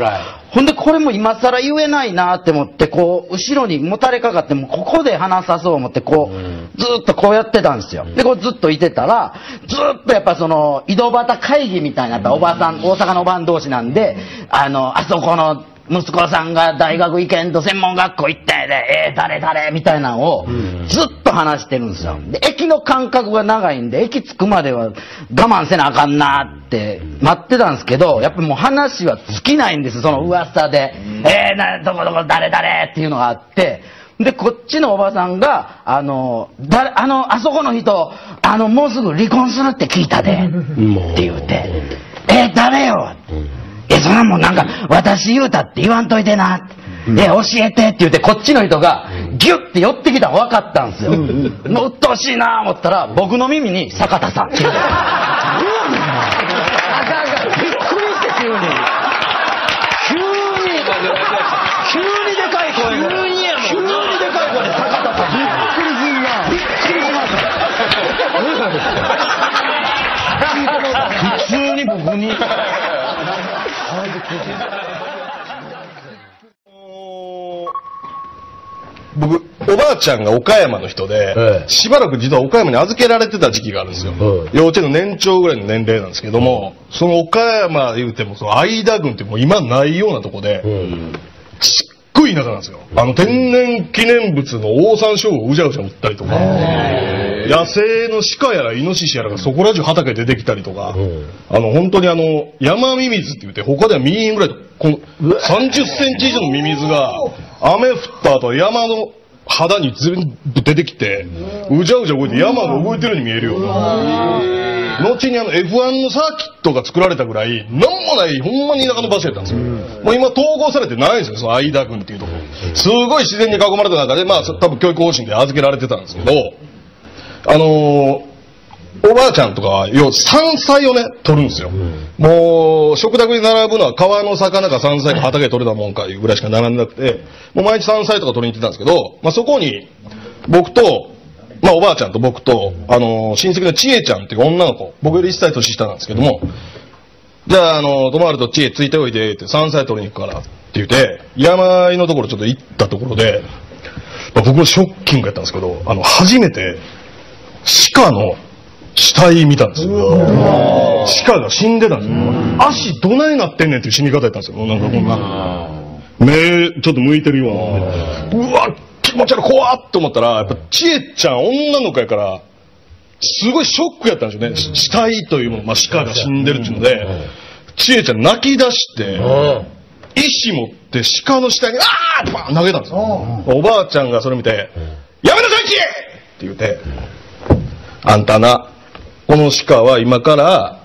ほんでこれも今更言えないなって思ってこう後ろにもたれかかってもうここで話さそう思ってこうずっとこうやってたんですよ。でこうずっといてたらずっとやっぱその井戸端会議みたいなおばさん、大阪のおばん同士なんで、あのあそこの息子さんが大学行けんと専門学校行ったやで、えー、誰誰みたいなのをずっと話してるんですよ。で、駅の間隔が長いんで、駅着くまでは我慢せなあかんなって待ってたんですけど、やっぱもう話は尽きないんですよ、その噂で。えー、な、どこどこ誰誰っていうのがあって、で、こっちのおばさんが、あの、だ、あの、あそこの人、あの、もうすぐ離婚するって聞いたで、って言うて、えー、誰よえ、そんなもんなんか、私言うたって言わんといてな。え、教えてって言って、こっちの人が、ギュッて寄ってきたの分かったんですよ。もううっとうしいな思ったら、僕の耳に、坂田さんって言うて。びっくりして、急に。急に、急にでかい声で。急にやもん。急にでかい声で、坂田さん。びっくりするな。びっくりしました。普通に僕に。僕おばあちゃんが岡山の人で、ええ、しばらく実は岡山に預けられてた時期があるんですよ、ええ、幼稚園の年長ぐらいの年齢なんですけども、うん、その岡山言うてもその間郡ってもう今ないようなとこで、うん、ちごい田舎なんですよ。あの天然記念物のオオサンショウウをうじゃうじゃ売ったりとか、野生の鹿やらイノシシやらがそこら中畑出てきたりとか、あの本当にあの山ミミズって言って他ではミリンぐらいこのさんじゅっセンチ以上のミミズが雨降った後山の肌に全部出てきて、うじゃうじゃ動いて山が動いてるように見えるような。後にあの エフワン のサーキットが作られたぐらい何もないほんまに田舎の場所やったんですよ。もう今統合されてないんですよ、その相田君っていうところ。すごい自然に囲まれた中で、まあ多分教育方針で預けられてたんですけど、あのー、おばあちゃんとかは要は山菜をね取るんですよ。もう食卓に並ぶのは川の魚か山菜か畑で取れたもんかいうぐらいしか並んでなくて、もう毎日山菜とか取りに行ってたんですけど、まあ、そこに僕とまあおばあちゃんと僕と、あのー、親戚のちえちゃんっていう女の子、僕よりいっさい年下なんですけども、じゃあ、あのー、とまるとちえついておいでって、山菜取りに行くからって言って、山あいのところちょっと行ったところで、まあ、僕もショッキングやったんですけど、あの、初めて、鹿の死体見たんですよ。鹿が死んでたんですよ。足どないなってんねんっていう死に方やったんですよ。なんかこんな。目、ちょっと向いてるような。うわっ気持ち悪い、怖っと思ったら、やっぱちえちゃん女の子やからすごいショックやったんですよね。死体というもの、まあ、鹿が死んでるっていうので、ちえちゃん泣き出して石持って鹿の死体にあーってバーン投げたんですよ。おばあちゃんがそれ見て「やめなさいちえ！」って言うて「あんたなこの鹿は今から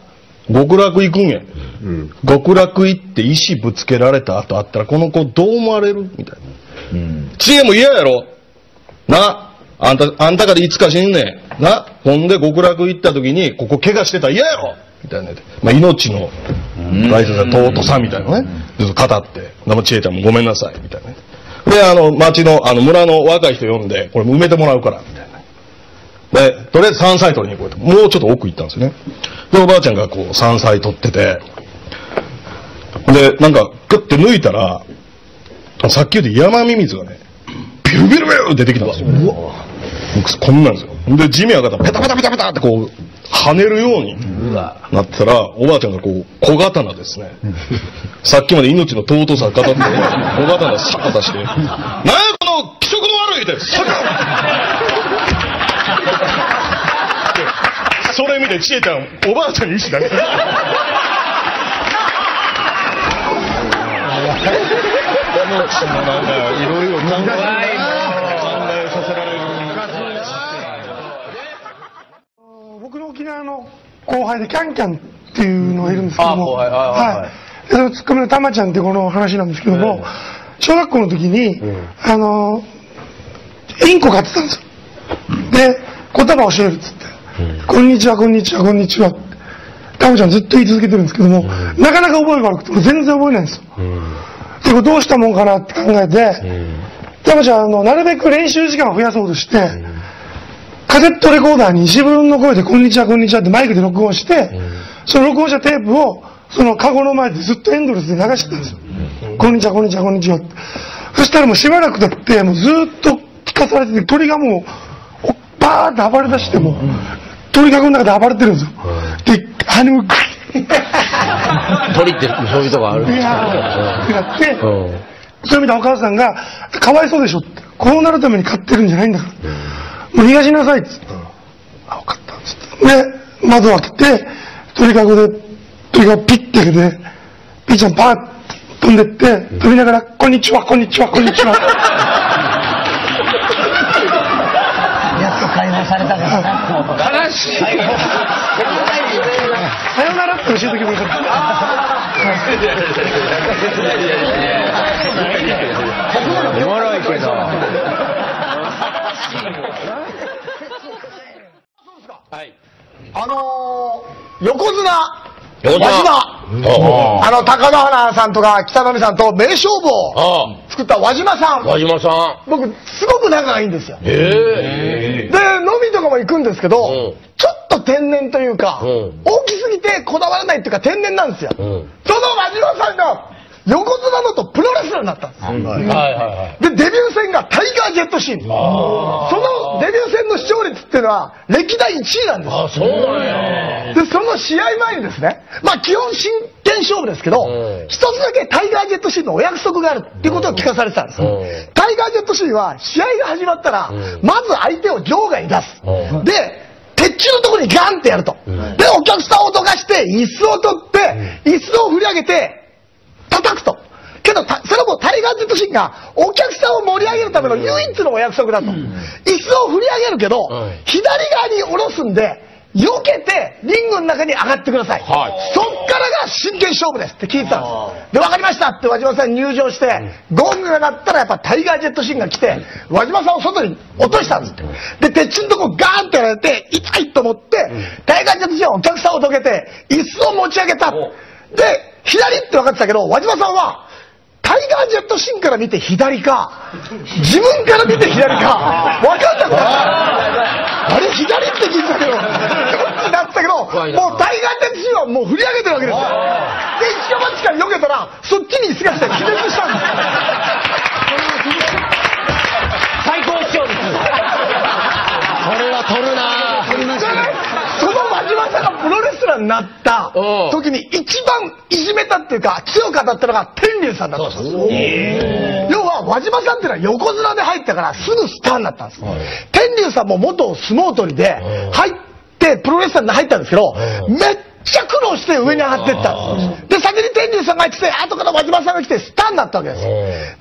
極楽行くんや、うん、極楽行って石ぶつけられた後あったらこの子どう思われる？」みたいな。知恵も嫌やろな、あんた、あんたかでいつか死んねんな、ほんで極楽行った時にここ怪我してたら嫌やろみたいな、まあ、命の大切な尊さみたいなねずっと語って、知恵ちゃんもごめんなさいみたいな、ね、であの町のあの村の若い人呼んでこれ埋めてもらうからみたいな、でとりあえず山菜取りに行こうと、もうちょっと奥行ったんですよね。でおばあちゃんがこう山菜取ってて、でなんかグッて抜いたらさっき言うて山ミミズがねビルビルビル出てきたんですよ。うわこんなんですよ。で地面上がったらペタペタペタペタってこう跳ねるようになってたら、おばあちゃんがこう小刀ですねさっきまで命の尊さを語って小刀サッと出して「なんやこの気色の悪い」ってサッとそれ見てちえちゃんおばあちゃんに意思だけ命のなんかいろいろ考えさせられる。僕の沖縄の後輩でキャンキャンっていうのがいるんですけども、はい、それをツッコミのたまちゃんってこの話なんですけども、小学校の時にあのインコ飼ってたんですよ。で言葉を教えるっつって「こんにちはこんにちはこんにちは」ってたまちゃんずっと言い続けてるんですけども、なかなか覚えが悪くて俺全然覚えないんですよ。どうしたもんかなって考えて、たまちゃんあのなるべく練習時間を増やそうとして、うん、カセットレコーダーに自分の声で「こんにちはこんにちは」ってマイクで録音して、うん、その録音したテープをそのカゴの前でずっとエンドレスで流してたんですよ。うん、こんにちはこんにちはこんにちはって。そしたらもうしばらくだってもうずっと聞かされてて、鳥がもうバーッて暴れだして、もう鳥かごの中で暴れてるんですよ。うん、で羽をグッ鳥ってそういうとこあるんですかってなって、それ見たお母さんが「かわいそうでしょ」って、こうなるために飼ってるんじゃないんだから、もう逃がしなさいっつって、あ分かったっつってで窓を開けて鳥かごで鳥がピッて開けて、ピーちゃんパーッ飛んでって飛びながら「こんにちはこんにちはこんにちは」やっと解放されたから悲しい。さよならって教えてくれた。おもろいけど。はい。あのー、横綱、横綱、あの貴乃花さんとか北の湖さんと名勝負を作った輪島さん。輪島さん。僕すごく仲がいいんですよ。へえ。で飲みとかも行くんですけど。ちょっと天然というか、うん、大きすぎてこだわらないっていうか天然なんですよ。うん、その和島さんが横綱のとプロレスラーになったんです。でデビュー戦がタイガー・ジェットシーン、そのデビュー戦の視聴率っていうのは歴代いちいなんです。あ、そうなんや。でその試合前にですね、まあ基本真剣勝負ですけど、一つだけタイガー・ジェットシーンのお約束があるっていうことを聞かされてたんです。タイガー・ジェットシーンは試合が始まったらまず相手を場外に出す、で鉄柱のところにガンってやると、でお客さんをどかして椅子を取って椅子を振り上げて叩くと。けどそれもタイガー・ジェットシーンがお客さんを盛り上げるための唯一のお約束だと、うん、椅子を振り上げるけど、はい、左側に下ろすんで避けてリングの中に上がってください、はい、そっからが真剣勝負ですって聞いてたんです。で分かりましたって輪島さん入場して、うん、ゴングが鳴ったらやっぱタイガー・ジェットシーンが来て輪島さんを外に落としたんです。で鉄柱のとこガーンってやられて痛いと思って、うん、タイガー・ジェットシーンはお客さんをどけて椅子を持ち上げた。で左って分かってたけど輪島さんはタイガー・ジェットシーンから見て左か自分から見て左か分かんなくなった。あれ左って聞いてたけどどっちだったけど、もうタイガー・ジェットシーンはもう振り上げてるわけですよ。で一か八か避けたらそっちに椅子が来て気絶したんです。最高視聴率、それは取るな。プロレスラーになった時に一番いじめたっていうか強かったのが天龍さんだったんです。要は輪島さんっていうのは横綱で入ったからすぐスターになったんです。天龍さんも元相撲取りで入ってプロレスラーに入ったんですけど、めっちゃ苦労して上に上がっていったんです。で先に天龍さんが来て後から輪島さんが来てスターになったわけです。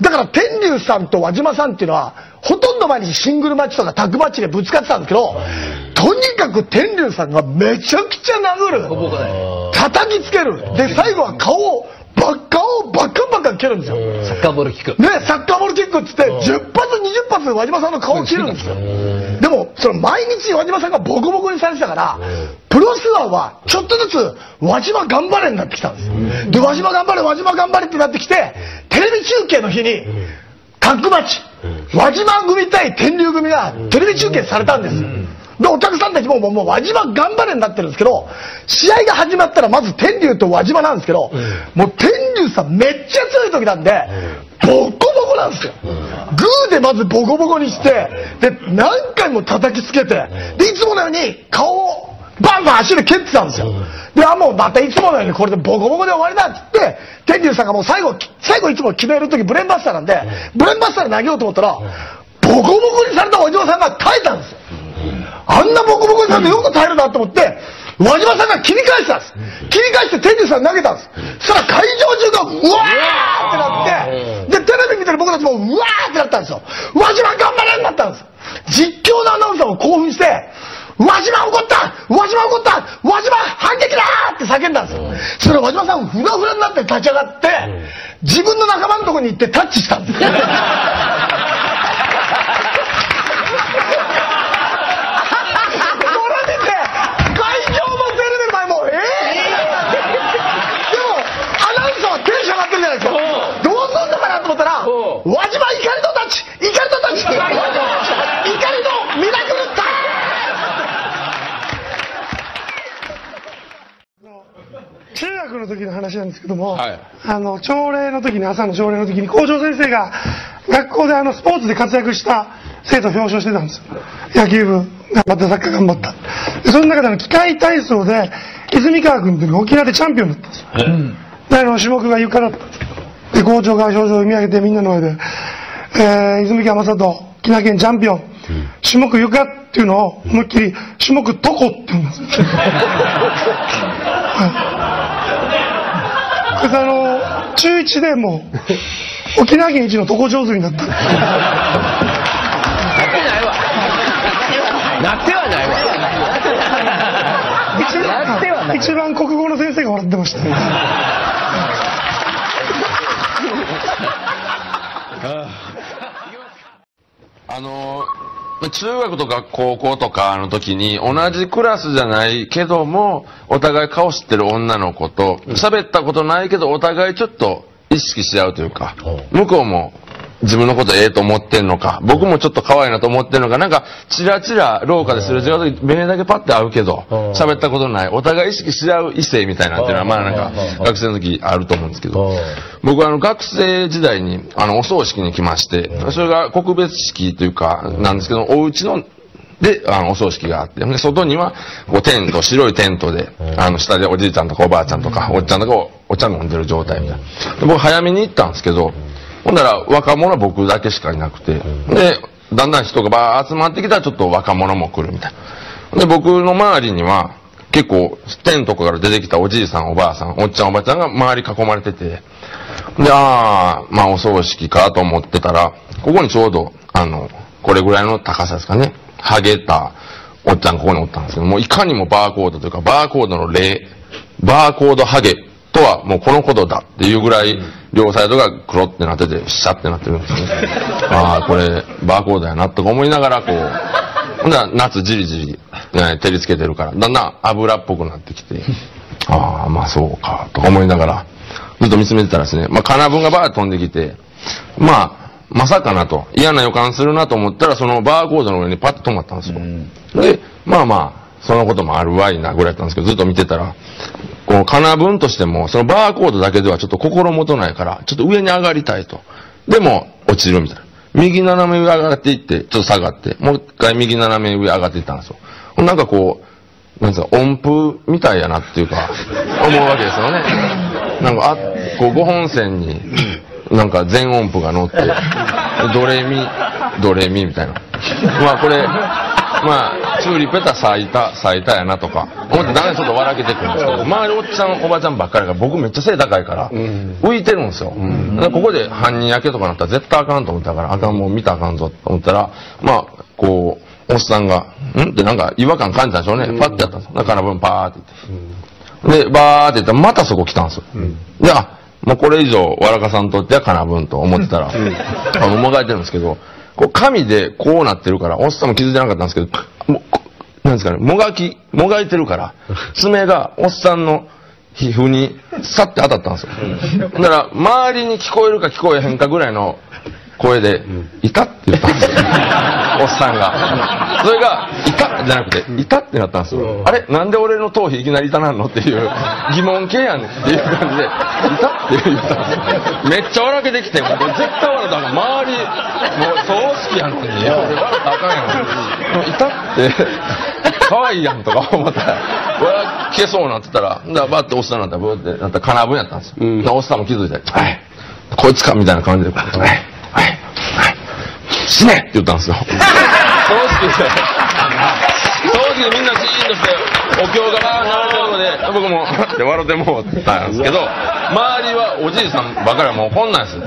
だから天龍さんと輪島さんっていうのはほとんど毎日シングルマッチとかタッグマッチでぶつかってたんですけど、とにかく天龍さんがめちゃくちゃ殴る、叩きつける、で最後は顔をバッ顔をバッカンバッカン蹴るんですよ。サッカーボールキックね、サッカーボールキックっつってじゅっぱつにじゅっぱつ輪島さんの顔を切るんですよ。でもその毎日輪島さんがボコボコにされてたから、プロレスラーはちょっとずつ輪島頑張れになってきたんです。で輪島頑張れ輪島頑張れってなってきて、テレビ中継の日にタッグマッチ輪島組対天龍組がテレビ中継されたんですよ。でお客さんたちももう輪島頑張れになってるんですけど、試合が始まったらまず天龍と輪島なんですけど、もう天龍さんめっちゃ強い時なんでボコボコなんですよ。グーでまずボコボコにして、で何回も叩きつけて、でいつものように顔をバンバン足で蹴ってたんですよ。であもうまたいつものようにこれでボコボコで終わりだっつって、天龍さんがもう最後最後いつも決める時ブレンバスターなんでブレンバスターで投げようと思ったらボコボコにされたお嬢さんが耐えたんですよ。あんなボコボコにされてよく耐えるなと思って輪島さんが切り返したんです。切り返して天龍さん投げたんです。そしたら会場中がうわーってなって、でテレビ見てる僕たちもうわーってなったんですよ。輪島頑張れになったんです。実況のアナウンサーも興奮して「輪島怒った、輪島怒った、輪島反撃だ!」って叫んだんですよ。それ輪島さんフラフラになって立ち上がって自分の仲間のとこに行ってタッチしたんです。輪島怒りのタッチ、怒りのタッチ、怒りのミラクルタッチ。中学の時の話なんですけども、はい、あの朝礼の時に朝の朝礼の時に校長先生が学校であのスポーツで活躍した生徒を表彰してたんですよ。野球部頑張った、サッカー頑張った。でその中での機械体操で泉川君っていうのが沖縄でチャンピオンだったんですよ。であの種目が床だったんですけど、で校長が表情を読み上げてみんなの前で「えー、泉川雅人沖縄県チャンピオン、うん、種目床」っていうのを思いっきり「種目床」って言うんですよ。はい、あの中いちでもう沖縄県一の床上手になったなってないわなってはないわ一番国語の先生が笑ってましたね。あの中学とか高校とかの時に同じクラスじゃないけどもお互い顔知ってる女の子と喋ったことないけどお互いちょっと意識し合うというか、向こうも自分のことええと思ってんのか、僕もちょっと可愛いなと思ってんのか、なんか、チラチラ廊下ですれ違う時、ベネだけパッて会うけど、喋ったことない、お互い意識し合う異性みたいなっていうのは、まあなんか、学生の時あると思うんですけど、僕はあの、学生時代に、あの、お葬式に来まして、それが告別式というか、なんですけど、おうちの、で、あの、お葬式があって、で外には、こう、テント、白いテントで、あの、下でおじいちゃんとかおばあちゃんとか、おっちゃんとかお、お茶飲んでる状態みたいな。で僕、早めに行ったんですけど、ほんなら、若者は僕だけしかいなくて、で、だんだん人がばー集まってきたら、ちょっと若者も来るみたいな。で、僕の周りには、結構、テントから出てきたおじいさん、おばあさん、おっちゃん、おばあちゃんが周り囲まれてて、で、あー、まあ、お葬式かと思ってたら、ここにちょうど、あの、これぐらいの高さですかね。ハゲたおっちゃんここにおったんですけど、もういかにもバーコードというか、バーコードの霊、バーコードハゲとはもうこのことだっていうぐらい、両サイドが黒ってなってて、シャってなってるんですよね。ああ、これ、バーコードやなとか思いながら、こう、ほんなら夏じりじり、ね、照りつけてるから、だんだん油っぽくなってきて、ああ、まあそうか、とか思いながら、ずっと見つめてたらですね、まあ金分がバーッ飛んできて、まあ、まさかなと、嫌な予感するなと思ったら、そのバーコードの上にパッと止まったんですよ。うん、で、まあまあ、そのこともあるわいなぐらいだったんですけど、ずっと見てたら、この金分としても、そのバーコードだけではちょっと心もとないから、ちょっと上に上がりたいと。でも、落ちるみたいな。右斜め上上がっていって、ちょっと下がって、もう一回右斜め上上がっていったんですよ。なんかこう、なんですか、音符みたいやなっていうか、思うわけですよね。なんか、あ、こう、五本線に、なんか全音符が乗って、ドレミ、ドレミみたいな。まあこれ、まあ、チューリップやったら咲いた、咲いたやなとか、思ってだんだんちょっと笑けてくるんですけど、周りおっちゃん、おばちゃんばっかりが僕めっちゃ背高いから、浮いてるんですよ。だからここで犯人焼けとかなったら絶対あかんと思ったから、あかんもう見たらあかんぞと思ったら、まあ、こう、おっさんが、んってなんか違和感感じたんでしょうね。パッてやったんですよ。だから分パーって言って。で、バーって言ったらまたそこ来たんですよ。で、あ、もうこれ以上、わらかさんにとってはかなぶんと思ってたら、あの、もがいてるんですけど、こう、紙でこうなってるから、おっさんも気づいてなかったんですけど、もう、なんですかね、もがき、もがいてるから、爪がおっさんの皮膚に、さって当たったんですよ。だから、周りに聞こえるか聞こえへんかぐらいの声で、いたって言ったんですよ。おっさんが。それが、いたじゃなくて、いたってなったんですよ。あれなんで俺の頭皮いきなり痛なんのっていう、疑問系やねんっていう感じで、いたって言ったんですよ。めっちゃ笑けてきて、もう絶対笑ったら、周り、もう葬式やのに、俺笑ったらあかんやん。いたって、可愛いやんとか思ったら、笑けそうなってたら、だばっておっさんになったら、ブーってなったら、金分やったんですよ。おっさんも気づいて、はい、こいつかみたいな感じで、はい。はい、はい、死ねって言ったんですよ。正直正直みんなシーンとしてお経がバーッと流れてるので、僕もって笑ってもうたんですけど、周りはおじいさんばかりはもうこんなんです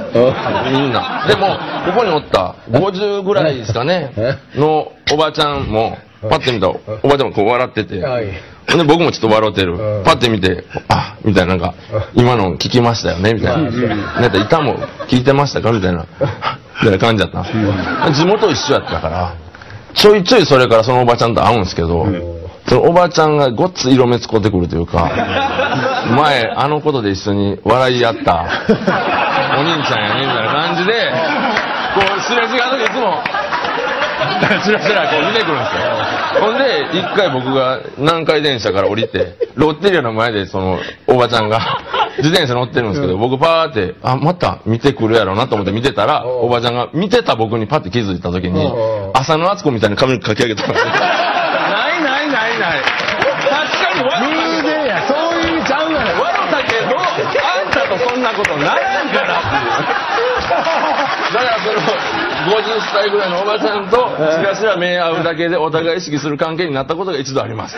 みんな。でもここにおったごじゅうぐらいですかねのおばちゃんもパッて見たら、おばちゃんもこう笑ってて、で僕もちょっと笑ってる、パッて見て、あみたいな、なんか今の聞きましたよねみたいな、なんか歌も聞いてましたかみたいなみたいな感じだったんです。地元一緒やったからちょいちょいそれからそのおばちゃんと会うんですけど、そのおばちゃんがごっつ色目つこってくるというか、前あのことで一緒に笑い合ったお兄ちゃんやねみたいな感じで、こうすれ違う時いつもチラチラこう出てくるんですよ。ほんで、一回僕が南海電車から降りて、ロッテリアの前でその、おばちゃんが、自転車乗ってるんですけど、僕パーって、あ、また見てくるやろうなと思って見てたら、おばちゃんが見てた僕にパッて気づいた時に、浅野温子みたいに髪の毛かき上げたんですよ。ないないないない。確かに笑ったけど。偶然や、そういう意味ちゃうがな。笑ったけど、あんたとそんなことならんからっていう。だからそれを、ごじゅっさいぐらいのおばちゃんとしらしら目合うだけでお互い意識する関係になったことが一度あります。